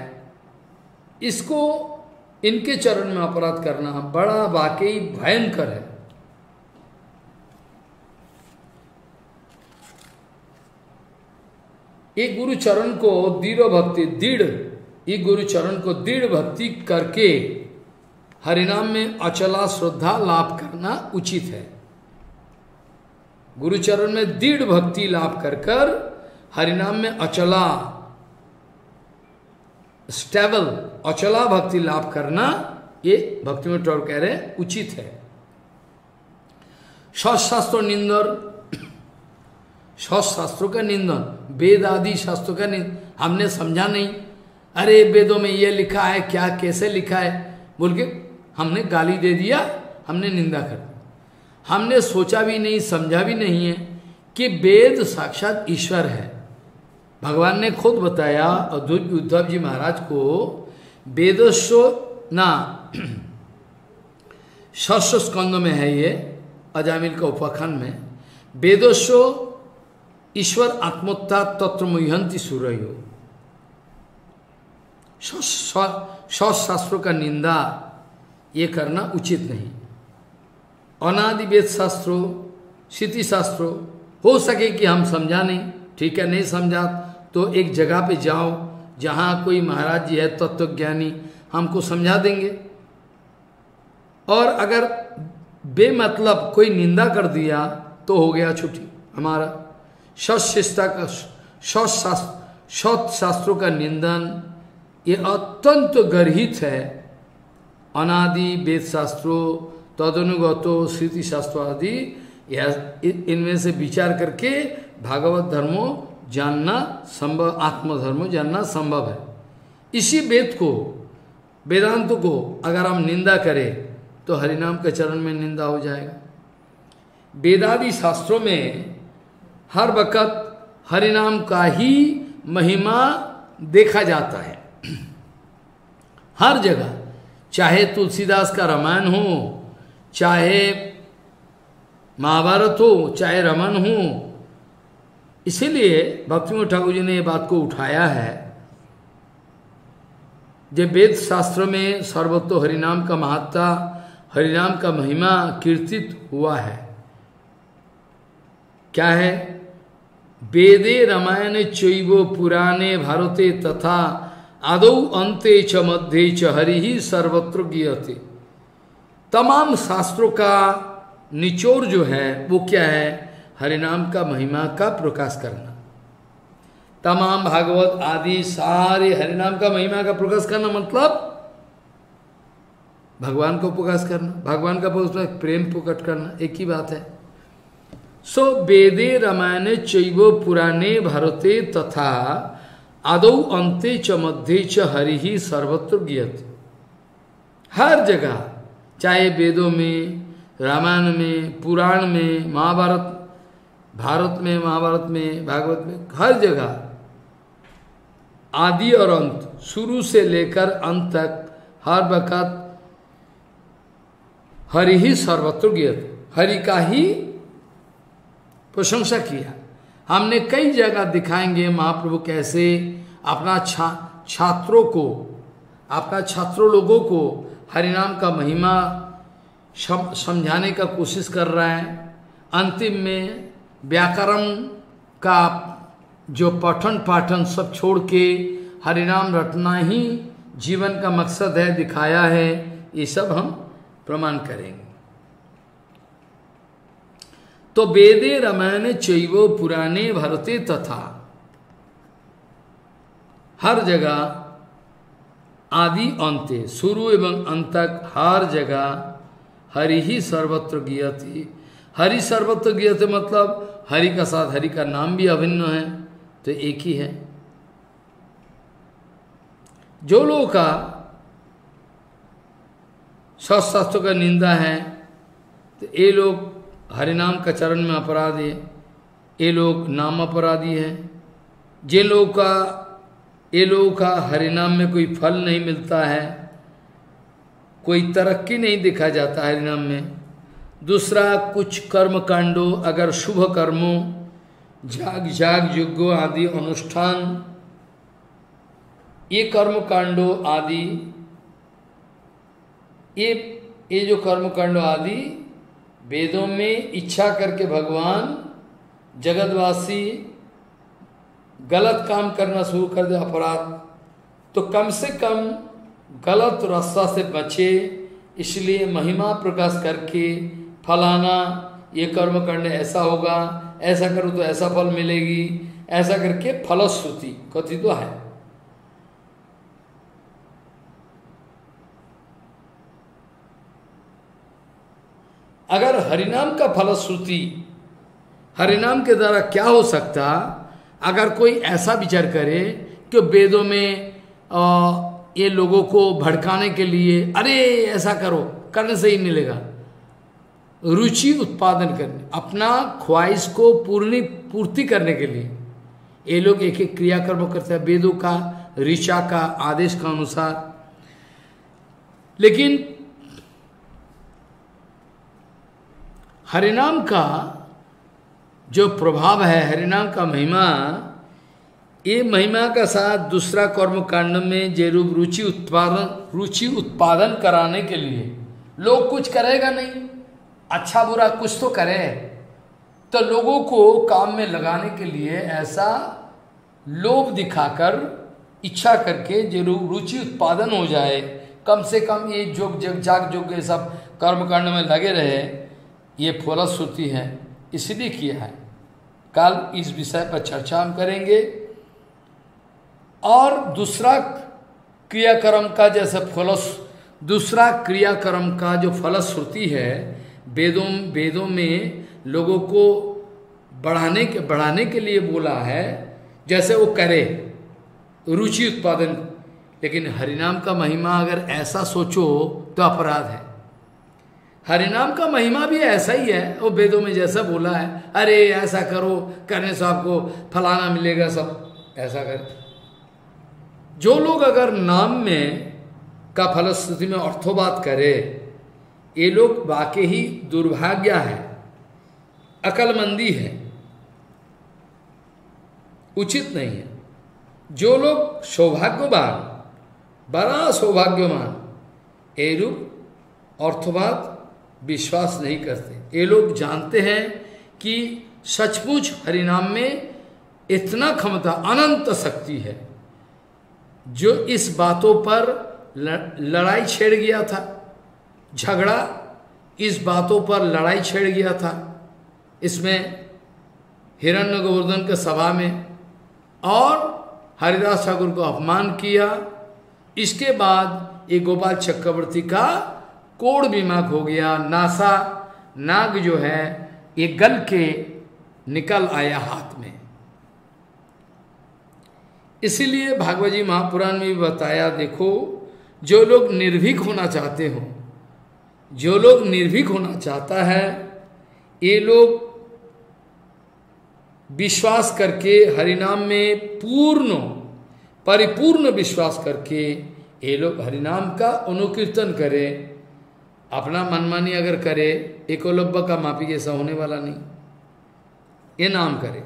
इसको इनके चरण में अपराध करना बड़ा वाकई भयंकर है। ये गुरु चरण को दृढ़ भक्ति करके हरिनाम में अचला श्रद्धा लाभ करना उचित है। गुरु चरण में दृढ़ भक्ति लाभ कर हरिनाम में अचला स्टेबल अचला भक्ति लाभ करना, ये भक्ति में टोर कह रहे उचित है। शास्त्रों का निंदन, वेद आदि शास्त्रों का निंदन, हमने समझा नहीं, अरे वेदों में ये लिखा है, क्या कैसे लिखा है बोल के हमने गाली दे दिया, हमने निंदा कर दी। हमने सोचा भी नहीं, समझा भी नहीं है कि वेद साक्षात ईश्वर है। भगवान ने खुद बताया उद्धव जी महाराज को, वेदस्व ना 6 स्कंद में है ये, अजामिल का उपखंड में, वेदस्व ईश्वर आत्मोत्ता तत्र मुह्यंति सूरयो। 6 शास्त्रों का निंदा ये करना उचित नहीं। अनादि वेद शास्त्रों, स्थिति शास्त्रों, हो सके कि हम समझा नहीं, ठीक है, नहीं समझा तो एक जगह पे जाओ जहाँ कोई महाराज जी है तत्वज्ञानी, हमको समझा देंगे। और अगर बेमतलब कोई निंदा कर दिया तो हो गया छुट्टी हमारा। शास्त्रों का निंदन ये अत्यंत गर्हित है। अनादि वेद शास्त्रों, तदनुगतो स्थिति शास्त्रों आदि, इनमें से विचार करके भागवत धर्मों जानना संभव, आत्मधर्मों जानना संभव है। इसी वेद को वेदांत को अगर हम निंदा करें तो हरिनाम के चरण में निंदा हो जाएगा। वेदादि शास्त्रों में हर वक़्त हरिनाम का ही महिमा देखा जाता है, हर जगह, चाहे तुलसीदास का रामायण हो, चाहे महाभारत हो, चाहे रामायण हो। इसीलिए भक्तिविनोद ठाकुर जी ने ये बात को उठाया है जब वेद शास्त्र में सर्वतो हरिनाम का महत्ता, हरिनाम का महिमा कीर्तित हुआ है। क्या है? वेदे रामायणे चैव पुराणे भारते तथा आदौ अन्ते च मध्ये च हरिः सर्वत्र गीयते। तमाम शास्त्रों का निचोड़ जो है वो क्या है? हरिनाम का महिमा का प्रकाश करना। तमाम भागवत आदि सारे हरिनाम का महिमा का प्रकाश करना मतलब भगवान को प्रकाश करना, भगवान का उसमें प्रेम प्रकट करना, एक ही बात है। सो वेदे रामायणे चैव पुराणे भारते तथा आदौ अन्ते च मध्ये च हरिः सर्वत्र गीयते। हर जगह, चाहे वेदों में, रामायण में, पुराण में, महाभारत, भारत में, महाभारत में, भागवत में, हर जगह आदि और अंत, शुरू से लेकर अंत तक, हर वक़्त हरि ही सर्वत्र गीयते, हरि का ही प्रशंसा किया। हमने कई जगह दिखाएंगे महाप्रभु कैसे अपना छात्रों को, अपना छात्रों लोगों को हरिनाम का महिमा समझाने का कोशिश कर रहा है। अंतिम में व्याकरण का जो पठन पाठन सब छोड़ के हरिनाम रटना ही जीवन का मकसद है, दिखाया है। ये सब हम प्रमाण करेंगे। तो वेदे रामायणे चैव पुराणे भारते तथा, हर जगह आदि अंते, शुरू एवं अंत तक, हर जगह हरि ही सर्वत्र गीयते। हरि सर्वत्र गीयते मतलब हरि का साथ हरि का नाम भी अभिन्न है, तो एक ही है। जो लोगों का शास्त्रों का निंदा है तो ये लोग हरिनाम का चरण में अपराध है, ये लोग नाम अपराधी है। जिन लोगों का, ये लोगों का हरिनाम में कोई फल नहीं मिलता है, कोई तरक्की नहीं देखा जाता हरिनाम में। दूसरा, कुछ कर्म कांडों, अगर शुभ कर्मों, जाग जाग यज्ञों आदि अनुष्ठान, ये कर्म कांडों आदि, ये जो कर्म कांडों आदि वेदों में इच्छा करके भगवान जगतवासी गलत काम करना शुरू कर दे, अपराध, तो कम से कम गलत रास्ता से बचे। इसलिए महिमा प्रकाश करके फलाना, ये कर्म करने ऐसा होगा, ऐसा करो तो ऐसा फल मिलेगी, ऐसा करके फलश्रुति कथित तो है। अगर हरिनाम का फलश्रुति, हरिनाम के द्वारा क्या हो सकता, अगर कोई ऐसा विचार करे कि वेदों में ये लोगों को भड़काने के लिए, अरे ऐसा करो, करने से ही मिलेगा, रुचि उत्पादन करने, अपना ख्वाहिश को पूर्ति करने के लिए ये लोग एक एक क्रियाकर्म करते हैं वेदों का, ऋचा का, आदेश का अनुसार। लेकिन हरिनाम का जो प्रभाव है, हरिनाम का महिमा, ये महिमा का साथ दूसरा कर्म कांड में जरूर रुचि उत्पादन कराने के लिए लोग कुछ करेगा नहीं, अच्छा बुरा कुछ तो करे, तो लोगों को काम में लगाने के लिए ऐसा लोभ दिखाकर, इच्छा करके जरूर रुचि उत्पादन हो जाए। कम से कम ये जाग जोग ये सब कर्मकांड में लगे रहे, ये फलश्रुति है, इसलिए किया है। कल इस विषय पर चर्चा हम करेंगे। और दूसरा क्रियाक्रम का जैसे दूसरा क्रियाक्रम का जो फलश्रुति है वेदों में लोगों को बढ़ाने के लिए बोला है, जैसे वो करे रुचि उत्पादन। लेकिन हरिनाम का महिमा अगर ऐसा सोचो तो अपराध है। हरिनाम का महिमा भी ऐसा ही है, वो वेदों में जैसा बोला है, अरे ऐसा करो करने से आपको फलाना मिलेगा, सब ऐसा कर। जो लोग अगर नाम में का फलश्रुति में अर्थोबात करे, ये लोग वाकई ही दुर्भाग्य है, अकलमंदी है, उचित नहीं है। जो लोग सौभाग्यवान, बड़ा सौभाग्यवान, ये रूप अर्थवाद विश्वास नहीं करते। ये लोग जानते हैं कि सचमुच हरिनाम में इतना क्षमता, अनंत शक्ति है। जो इस बातों पर लड़ाई छेड़ गया था, झगड़ा इस बातों पर लड़ाई छेड़ गया था, इसमें हिरण्य गोवर्धन के सभा में, और हरिदास ठाकुर को अपमान किया। इसके बाद ये गोपाल चक्रवर्ती का कोड़ बीमार हो गया, नासा नाग जो है ये गल के निकल आया हाथ में। इसीलिए भागवत जी महापुराण में भी बताया, देखो जो लोग निर्भीक होना चाहते हो, जो लोग निर्भीक होना चाहता है, ये लोग विश्वास करके हरिनाम में पूर्ण परिपूर्ण विश्वास करके ये लोग हरिनाम का अनुकीर्तन करे। अपना मनमानी अगर करे, एकलव्य का माफी जैसा होने वाला नहीं, ये नाम करे।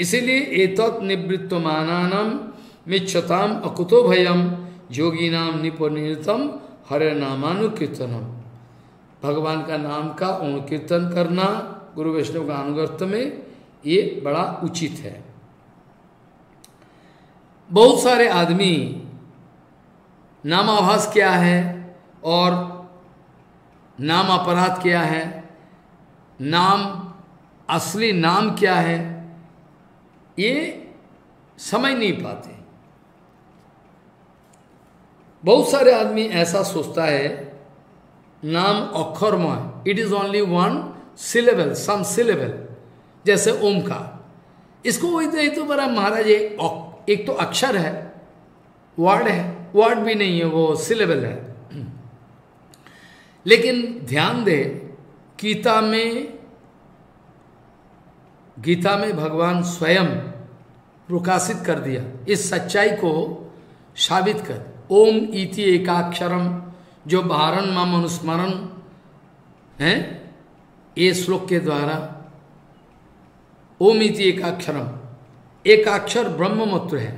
इसीलिए एतत् निवृत्तमानानां मिच्छताम अकुतो भयम योगिनाम निपुणतम हरे नामानुकीर्तनम। भगवान का नाम का अनुकीर्तन करना गुरु वैष्णव का अनुगत्य में ये बड़ा उचित है। बहुत सारे आदमी नामाभास क्या है और नाम अपराध क्या है, नाम असली नाम क्या है, ये समझ नहीं पाते। बहुत सारे आदमी ऐसा सोचता है नाम अक्षरमय, it is only one syllable, some syllable, जैसे ओम का। इसको वही तो बड़ा महाराज एक तो अक्षर है, वर्ड है, वर्ड भी नहीं है, वो सिलेबल है। लेकिन ध्यान दे, गीता में भगवान स्वयं प्रकाशित कर दिया इस सच्चाई को साबित कर। ओम इति एकाक्षरम जो बाहरण माम अनुस्मरण है, ये श्लोक के द्वारा ओम इति एकाक्षरम, एकाक्षर ब्रह्म मात्र है,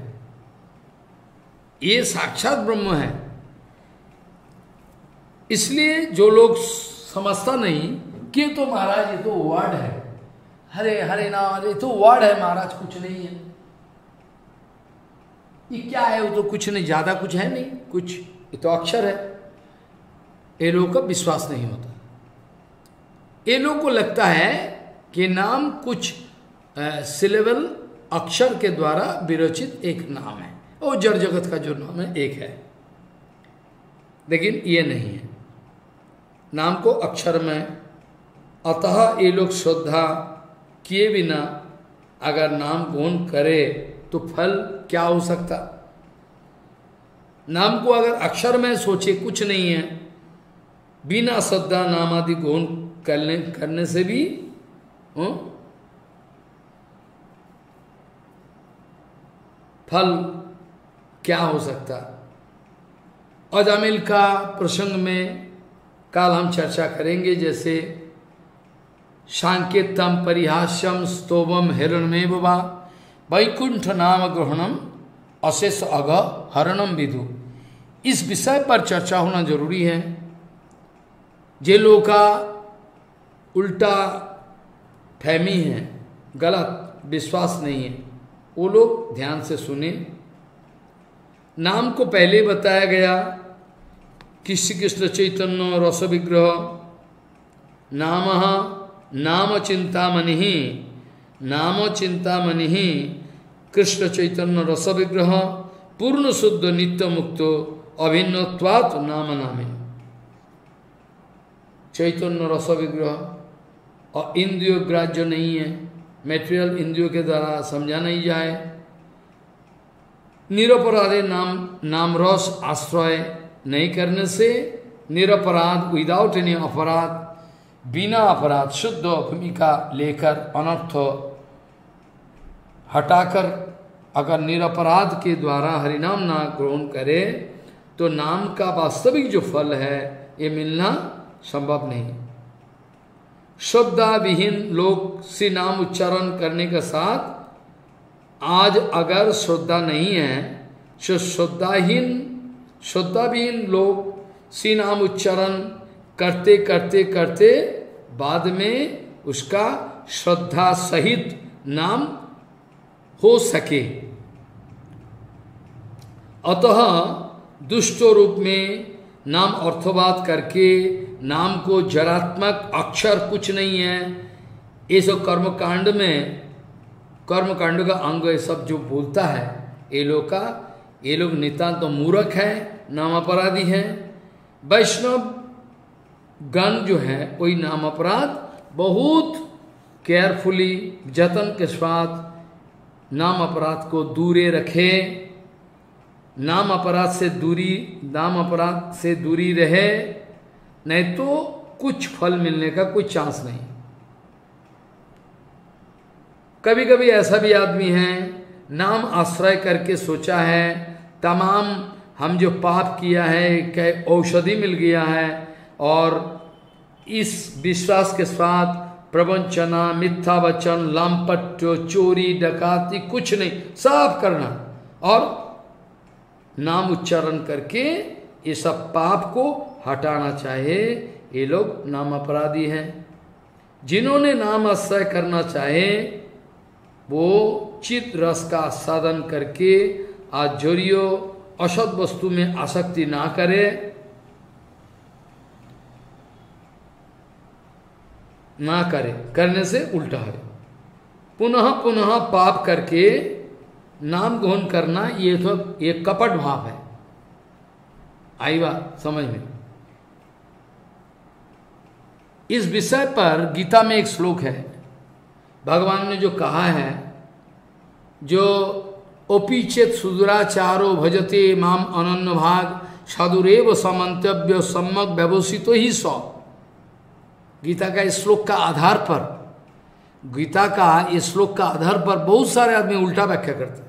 ये साक्षात ब्रह्म है। इसलिए जो लोग समझता नहीं कि तो महाराज ये तो वर्ड है, हरे हरे नाम, ये तो वर्ड है महाराज, कुछ नहीं है, ये क्या है, वो तो कुछ नहीं, ज्यादा कुछ है नहीं, कुछ ये तो अक्षर है, ये लोग का विश्वास नहीं होता। ये लोग को लगता है कि नाम कुछ सिलेबल अक्षर के द्वारा विरचित एक नाम है, और जड़ जगत का जो नाम है एक है। लेकिन ये नहीं है, नाम को अक्षर में। अतः ये लोग श्रद्धा किए बिना अगर नाम ग्रहण करे तो फल क्या हो सकता। नाम को अगर अक्षर में सोचे कुछ नहीं है, बिना श्रद्धा नाम आदि ग्रहण करने से भी फल क्या हो सकता। अजामिल का प्रसंग में काल हम चर्चा करेंगे, जैसे सांकेतम परिहास्यम स्तोवम हिरणमेव वा वैकुंठ नाम ग्रहणम अशेष अघ हरणम विदु। इस विषय पर चर्चा होना जरूरी है। जे लोग का उल्टा फहमी है, गलत विश्वास नहीं है, वो लोग ध्यान से सुने। नाम को पहले बताया गया कि श्री कृष्ण चैतन्य रस विग्रह नाम नाम चिंतामणि कृष्ण चैतन्य रस विग्रह पूर्ण शुद्ध नित्य मुक्त अभिन्नत्वात् नाम नामे। चैतन्य रस विग्रह और इंद्रियों ग्राह्य नहीं है, मेटेरियल इंद्रियों के द्वारा समझा नहीं जाए, निरपराधे नाम रस आश्रय नहीं करने से निरपराध, विदाउट एनी अपराध, बिना अपराध शुद्ध भूमिका लेकर अनर्थ हटाकर अगर निरपराध के द्वारा हरिनाम ना ग्रहण करे तो नाम का वास्तविक जो फल है ये मिलना संभव नहीं। श्रद्धाविहीन लोग से नाम उच्चारण करने के साथ आज अगर श्रद्धा नहीं है तो श्रद्धाविहीन लोग से नाम उच्चारण करते करते करते बाद में उसका श्रद्धा सहित नाम हो सके। अतः दुष्ट रूप में नाम अर्थवाद करके नाम को जड़ात्मक अक्षर कुछ नहीं है, ये सब कर्मकांड में कर्मकांडों का अंग ये सब जो बोलता है ये लोग नितांत तो मूर्ख है, नाम अपराधी है। वैष्णव गण जो है कोई नाम अपराध बहुत केयरफुली जतन के साथ नाम अपराध को दूरे रखे, नाम अपराध से दूरी रहे, नहीं तो कुछ फल मिलने का कोई चांस नहीं। कभी कभी ऐसा भी आदमी है नाम आश्रय करके सोचा है तमाम हम जो पाप किया है क्या औषधि मिल गया है, और इस विश्वास के साथ प्रवंचना, मिथ्या वचन, लांपट्य, चोरी, डकैती कुछ नहीं, सब करना और नाम उच्चारण करके ये सब पाप को हटाना चाहिए, ये लोग नाम अपराधी हैं। जिन्होंने नाम आश्रय करना चाहे वो चित रस का साधन करके आश्चर्य असत वस्तु में आसक्ति ना करे, करने से उल्टा है। पुनः पुनः पाप करके नाम ग्रहण करना ये तो एक कपट भाव है। आई बात समझ में? इस विषय पर गीता में एक श्लोक है, भगवान ने जो कहा है जो ओपीचेत सुदुराचारो भजते माम अनन्य भाग साधुरेव समंतव्य सम्यक व्यवसितो ही सौ। गीता का इस श्लोक का आधार पर बहुत सारे आदमी उल्टा व्याख्या करते हैं।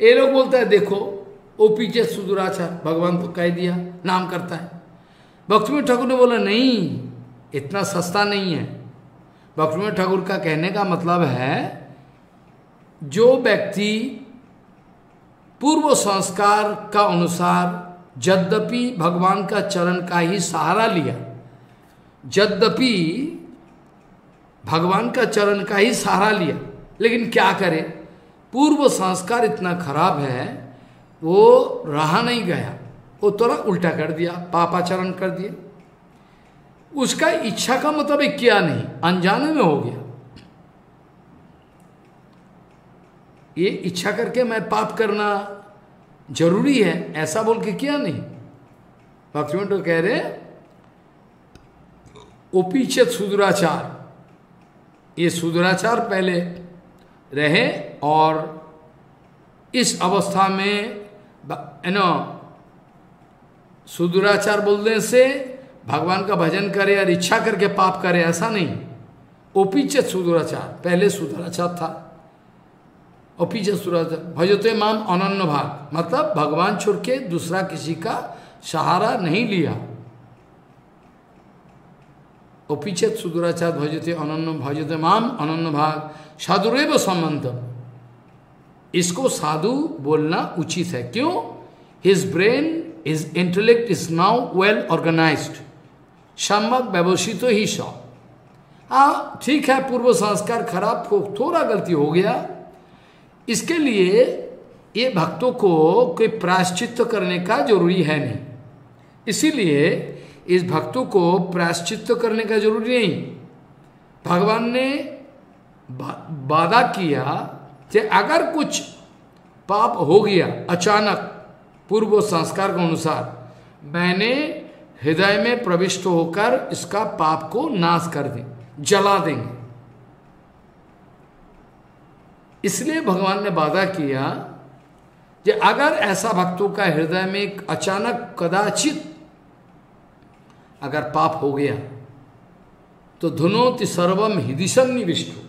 ये लोग बोलता है देखो ओपीचेत सुदुराचार, भगवान तो कह दिया नाम करता है। भक्तिविनोद ठाकुर ने बोला नहीं, इतना सस्ता नहीं है। भक्तिविनोद ठाकुर का कहने का मतलब है जो व्यक्ति पूर्व संस्कार का अनुसार यद्यपि भगवान का चरण का ही सहारा लिया, लेकिन क्या करे, पूर्व संस्कार इतना खराब है वो रहा नहीं गया, वो थोड़ा उल्टा कर दिया, पापाचरण कर दिया, उसका इच्छा का मतलब किया नहीं, अनजाने में हो गया। ये इच्छा करके मैं पाप करना जरूरी है ऐसा बोल के किया नहीं। भक्तिविनोद तो कह रहे ओपीचेत सुदुराचार, ये सुदुराचार पहले रहे और इस अवस्था में सुदुराचार बोलने से भगवान का भजन करे और इच्छा करके पाप करे ऐसा नहीं। ओपीचेत सुदुराचार पहले सुदुराचार था, ओपीचेत सुदुराचार भजते माम अनन्य भाग मतलब भगवान छोड़ के दूसरा किसी का सहारा नहीं लिया। ओपीचेत सुदुराचार भजते माम अनन्य भाग साधुरेव समंतव्य, इसको साधु बोलना उचित है। क्यों? His brain, his intellect is now well organised, सम्यक व्यवस्थित ही सौ। हाँ ठीक है, पूर्व संस्कार खराब, थोड़ा गलती हो गया, इसके लिए ये भक्तों को कोई प्रायश्चित करने का जरूरी है नहीं, इसीलिए इस भक्तों को प्रायश्चित करने का जरूरी नहीं। भगवान ने वादा किया कि अगर कुछ पाप हो गया अचानक पूर्व संस्कार के अनुसार, मैंने हृदय में प्रविष्ट होकर इसका पाप को नाश कर दें, जला देंगे। इसलिए भगवान ने वादा किया जे अगर ऐसा भक्तों का हृदय में अचानक कदाचित अगर पाप हो गया तो धुनोति सर्वम हृदिसन्निविष्टो,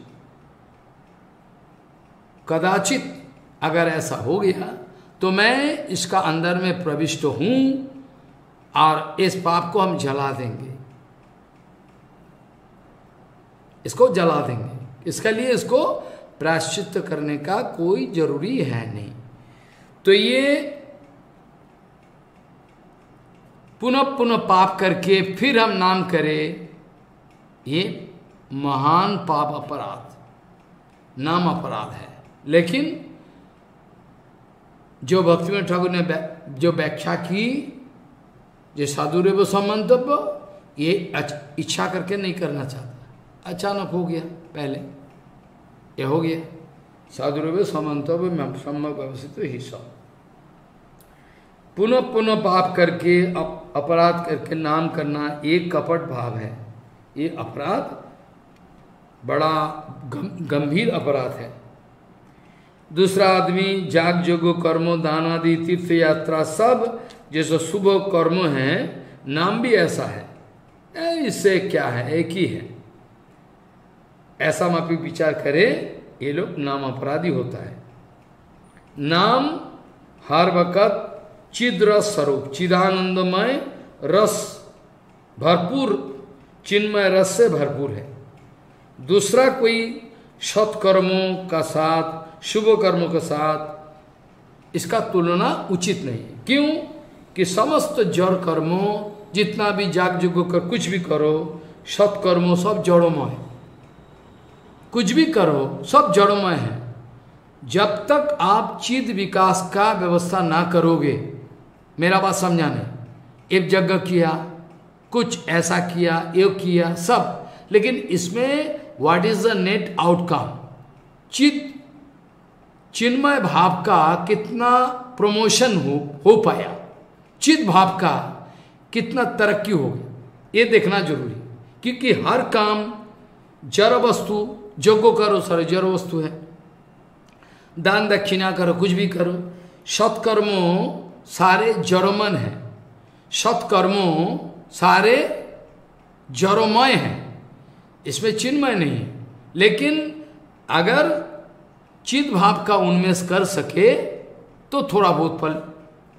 कदाचित अगर ऐसा हो गया तो मैं इसका अंदर में प्रविष्ट हूं और इस पाप को हम जला देंगे, इसको जला देंगे, इसके लिए इसको प्रायश्चित करने का कोई जरूरी है नहीं। तो ये पुनः पुनः पाप करके फिर हम नाम करें, ये महान पाप अपराध नाम अपराध है। लेकिन जो भक्तिविनोद ठाकुर ने जो व्याख्या की, जो साधुरेव सम्मंतव्य, ये इच्छा करके नहीं करना चाहता, अचानक हो गया, पहले ये हो गया साधुरेव सम्मंतव्य सम्यक व्यवस्थित हिस्सा। पुनः पुनः पाप करके अपराध करके नाम करना एक कपट भाव है, ये अपराध बड़ा गंभीर अपराध है। दूसरा आदमी जाग जोग कर्मों दान आदि तीर्थ यात्रा सब जैसे शुभ कर्म हैं, नाम भी ऐसा है, इससे क्या है, एक ही है, ऐसा माफी विचार करे, ये लोग नाम अपराधी होता है। नाम हर वक़्त चिद रस स्वरूप चिदानंदमय रस भरपूर चिन्मय रस से भरपूर है। दूसरा कोई सत्कर्मों का साथ शुभ कर्मों के साथ इसका तुलना उचित नहीं है। क्यों कि समस्त जड़ कर्मों जितना भी जाग जुग कर कुछ भी करो सत्कर्मों सब जड़ोमय है, कुछ भी करो सब जड़ोमय है। जब तक आप चिद विकास का व्यवस्था ना करोगे, मेरा बात समझा नहीं, एक यज्ञ किया, कुछ ऐसा किया, ये किया सब, लेकिन इसमें what is the net outcome, चित चिन्मय भाव का कितना प्रमोशन हो पाया, चित भाव का कितना तरक्की हो गई, ये देखना जरूरी। क्योंकि हर काम जड़ वस्तु, जोगो करो सारे जड़ वस्तु है, दान दक्षिणा करो कुछ भी करो, सत्कर्मों सारे जड़ोमन है, सत्कर्मों सारे जड़ोमय हैं, इसमें चिन्मय नहीं है। लेकिन अगर चित भाव का उन्मेष कर सके तो थोड़ा बहुत फल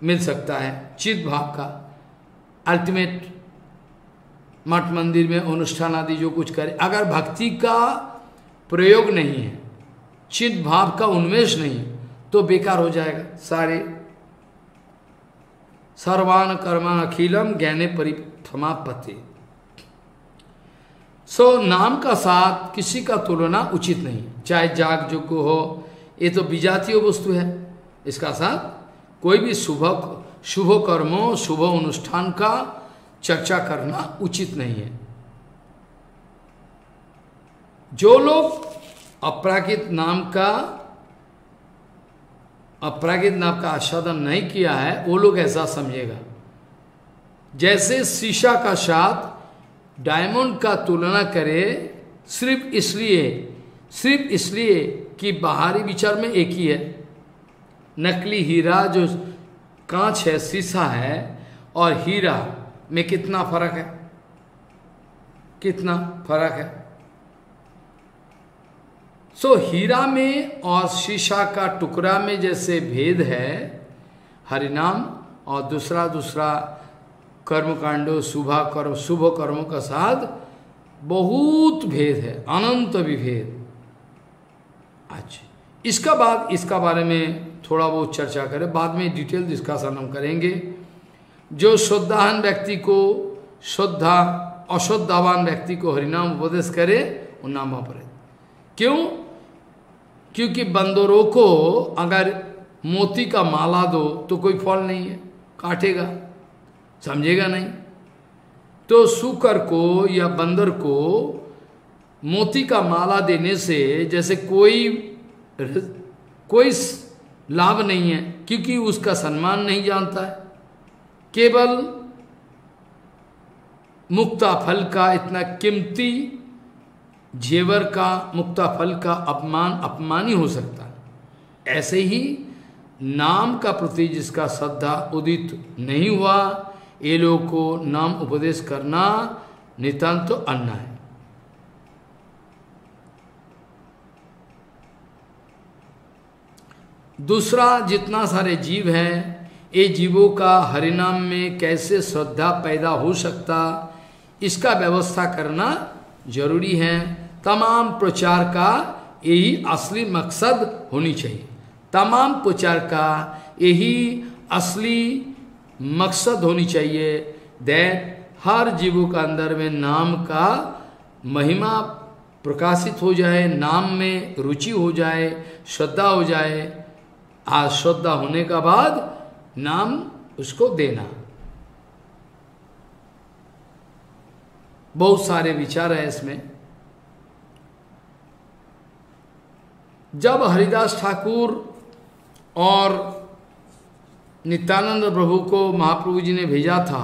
मिल सकता है। चित भाव का अल्टीमेट मठ मंदिर में अनुष्ठान आदि जो कुछ करे, अगर भक्ति का प्रयोग नहीं है, चित भाव का उन्मेष नहीं तो बेकार हो जाएगा। सारे सर्वान कर्मा अखिलम ज्ञाने परिसमापते। नाम का साथ किसी का तुलना उचित नहीं, चाहे जाग जोग हो, ये तो विजातीय वस्तु है, इसका साथ कोई भी शुभ कर्मों शुभ अनुष्ठान का चर्चा करना उचित नहीं है। जो लोग अपराकृत नाम का आस्वादन नहीं किया है वो लोग ऐसा समझेगा, जैसे शीशा का साथ डायमंड का तुलना करे सिर्फ इसलिए कि बाहरी विचार में एक ही है। नकली हीरा जो कांच है, शीशा है, और हीरा में कितना फर्क है, कितना फर्क है। हीरा में और शीशा का टुकड़ा में जैसे भेद है, हरिनाम और दूसरा कर्मकांडों शुभ कर्मों का साथ बहुत भेद है, अनंत विभेद। अच्छा, इसका बारे में थोड़ा बहुत चर्चा करें, बाद में डिटेल डिस्कशन हम करेंगे। जो श्रद्धावान व्यक्ति को अश्रद्धावान व्यक्ति को हरिनाम उपदेश करे वो नाम अपराध। क्यों? क्योंकि बंदरों को अगर मोती का माला दो तो कोई फल नहीं है, काटेगा, समझेगा नहीं। तो सूकर को या बंदर को मोती का माला देने से जैसे कोई लाभ नहीं है, क्योंकि उसका सम्मान नहीं जानता है, केवल मुक्ता फल का, इतना कीमती जेवर का, मुक्ता फल का अपमान अपमानी हो सकता है। ऐसे ही नाम का प्रति जिसका श्रद्धा उदित नहीं हुआ, ये लोग को नाम उपदेश करना नितांत अन्याय है। दूसरा, जितना सारे जीव हैं, ये जीवों का हरिनाम में कैसे श्रद्धा पैदा हो सकता, इसका व्यवस्था करना जरूरी है। तमाम प्रचार का यही असली मकसद होनी चाहिए, तमाम प्रचार का यही असली मकसद होनी चाहिए, दैट हर जीवों का अंदर में नाम का महिमा प्रकाशित हो जाए, नाम में रुचि हो जाए, श्रद्धा हो जाए। आज श्रद्धा होने के बाद नाम उसको देना। बहुत सारे विचार है इसमें। जब हरिदास ठाकुर और नित्यानंद प्रभु को महाप्रभु जी ने भेजा था,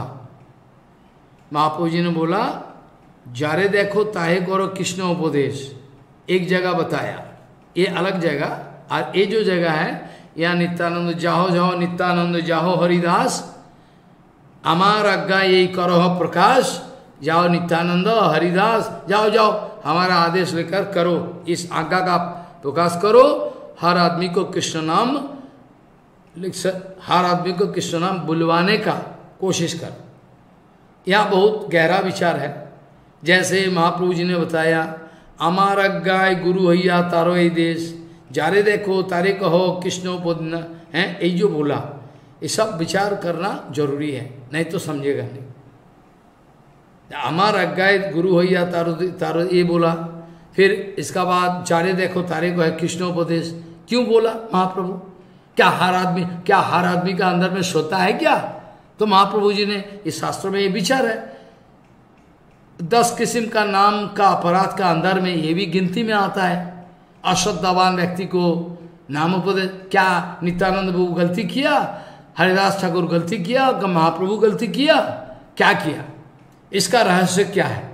महाप्रभु जी ने बोला जारे देखो ताहे करो कृष्ण उपदेश, एक जगह बताया, ये अलग जगह। और ये जो जगह है या नित्यानंद जाहो जाहो नित्यानंद जाहो हरिदास अमार आज्ञा यही करो प्रकाश, जाओ नित्यानंद हरिदास जाओ जाओ हमारा आदेश लेकर करो, इस आज्ञा का प्रकाश करो, हर आदमी को कृष्ण नाम हर आदमी को कृष्ण नाम बुलवाने का कोशिश कर। यह बहुत गहरा विचार है। जैसे महाप्रभु जी ने बताया अमार आज्ञा गुरु हैया तारो ये देश, जारे देखो तारे कहो कृष्ण बोधना है, ये जो बोला, ये सब विचार करना जरूरी है, नहीं तो समझेगा नहीं। अमार आज्ञा गुरु हैया तारो तारो ये बोला, फिर इसका बाद जारे देखो तारे को है कृष्ण उपदेश क्यों बोला महाप्रभु? क्या हर आदमी का अंदर में श्रोता है क्या? तो महाप्रभु जी ने इस शास्त्र में ये विचार है। 10 किस्म का नाम का अपराध का अंदर में ये भी गिनती में आता है। अश्रद्धावान व्यक्ति को नाम उपदेश, क्या नित्यानंद प्रभु गलती किया, हरिदास ठाकुर गलती किया, महाप्रभु गलती किया, क्या किया? इसका रहस्य क्या है,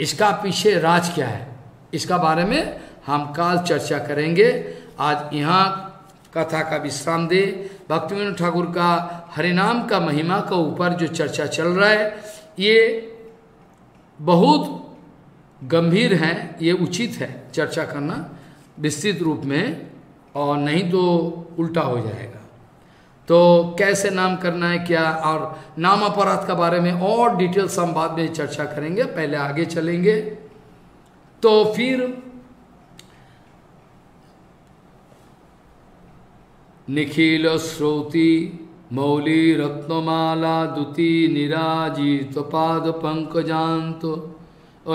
इसका पीछे राज क्या है, इसका बारे में हम काल चर्चा करेंगे। आज यहाँ कथा का विश्राम दे। भक्तिविनोद ठाकुर का हरिनाम का महिमा के ऊपर जो चर्चा चल रहा है ये बहुत गंभीर है, ये उचित है चर्चा करना विस्तृत रूप में, और नहीं तो उल्टा हो जाएगा। तो कैसे नाम करना है क्या, और नाम अपराध के बारे में और डिटेल्स हम बाद में चर्चा करेंगे, पहले आगे चलेंगे। तो फिर निखिल श्रोति मौली रत्नमाला दुति निराजित पाद पंकजांत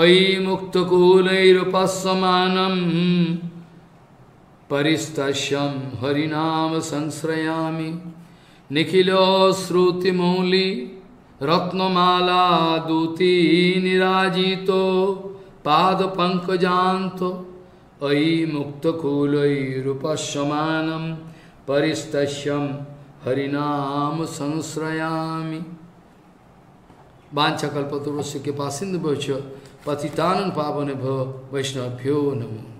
ऐ मुक्तकूलैरुपस्समानं परिस्तश्यं हरिनाम संश्रयामि। निखिलो श्रुतिमौली रत्नमाला दूती निराजितो पादपंकजांतो अयि मुक्तकूलैरुपस्समानं परिस्तश्यं हरिनाम संश्रयामि। वांछाकल्पतरुस्य कृपासिन्धुभ्यो पतितानं पावनेभ्यो वैष्णवेभ्यो नमः।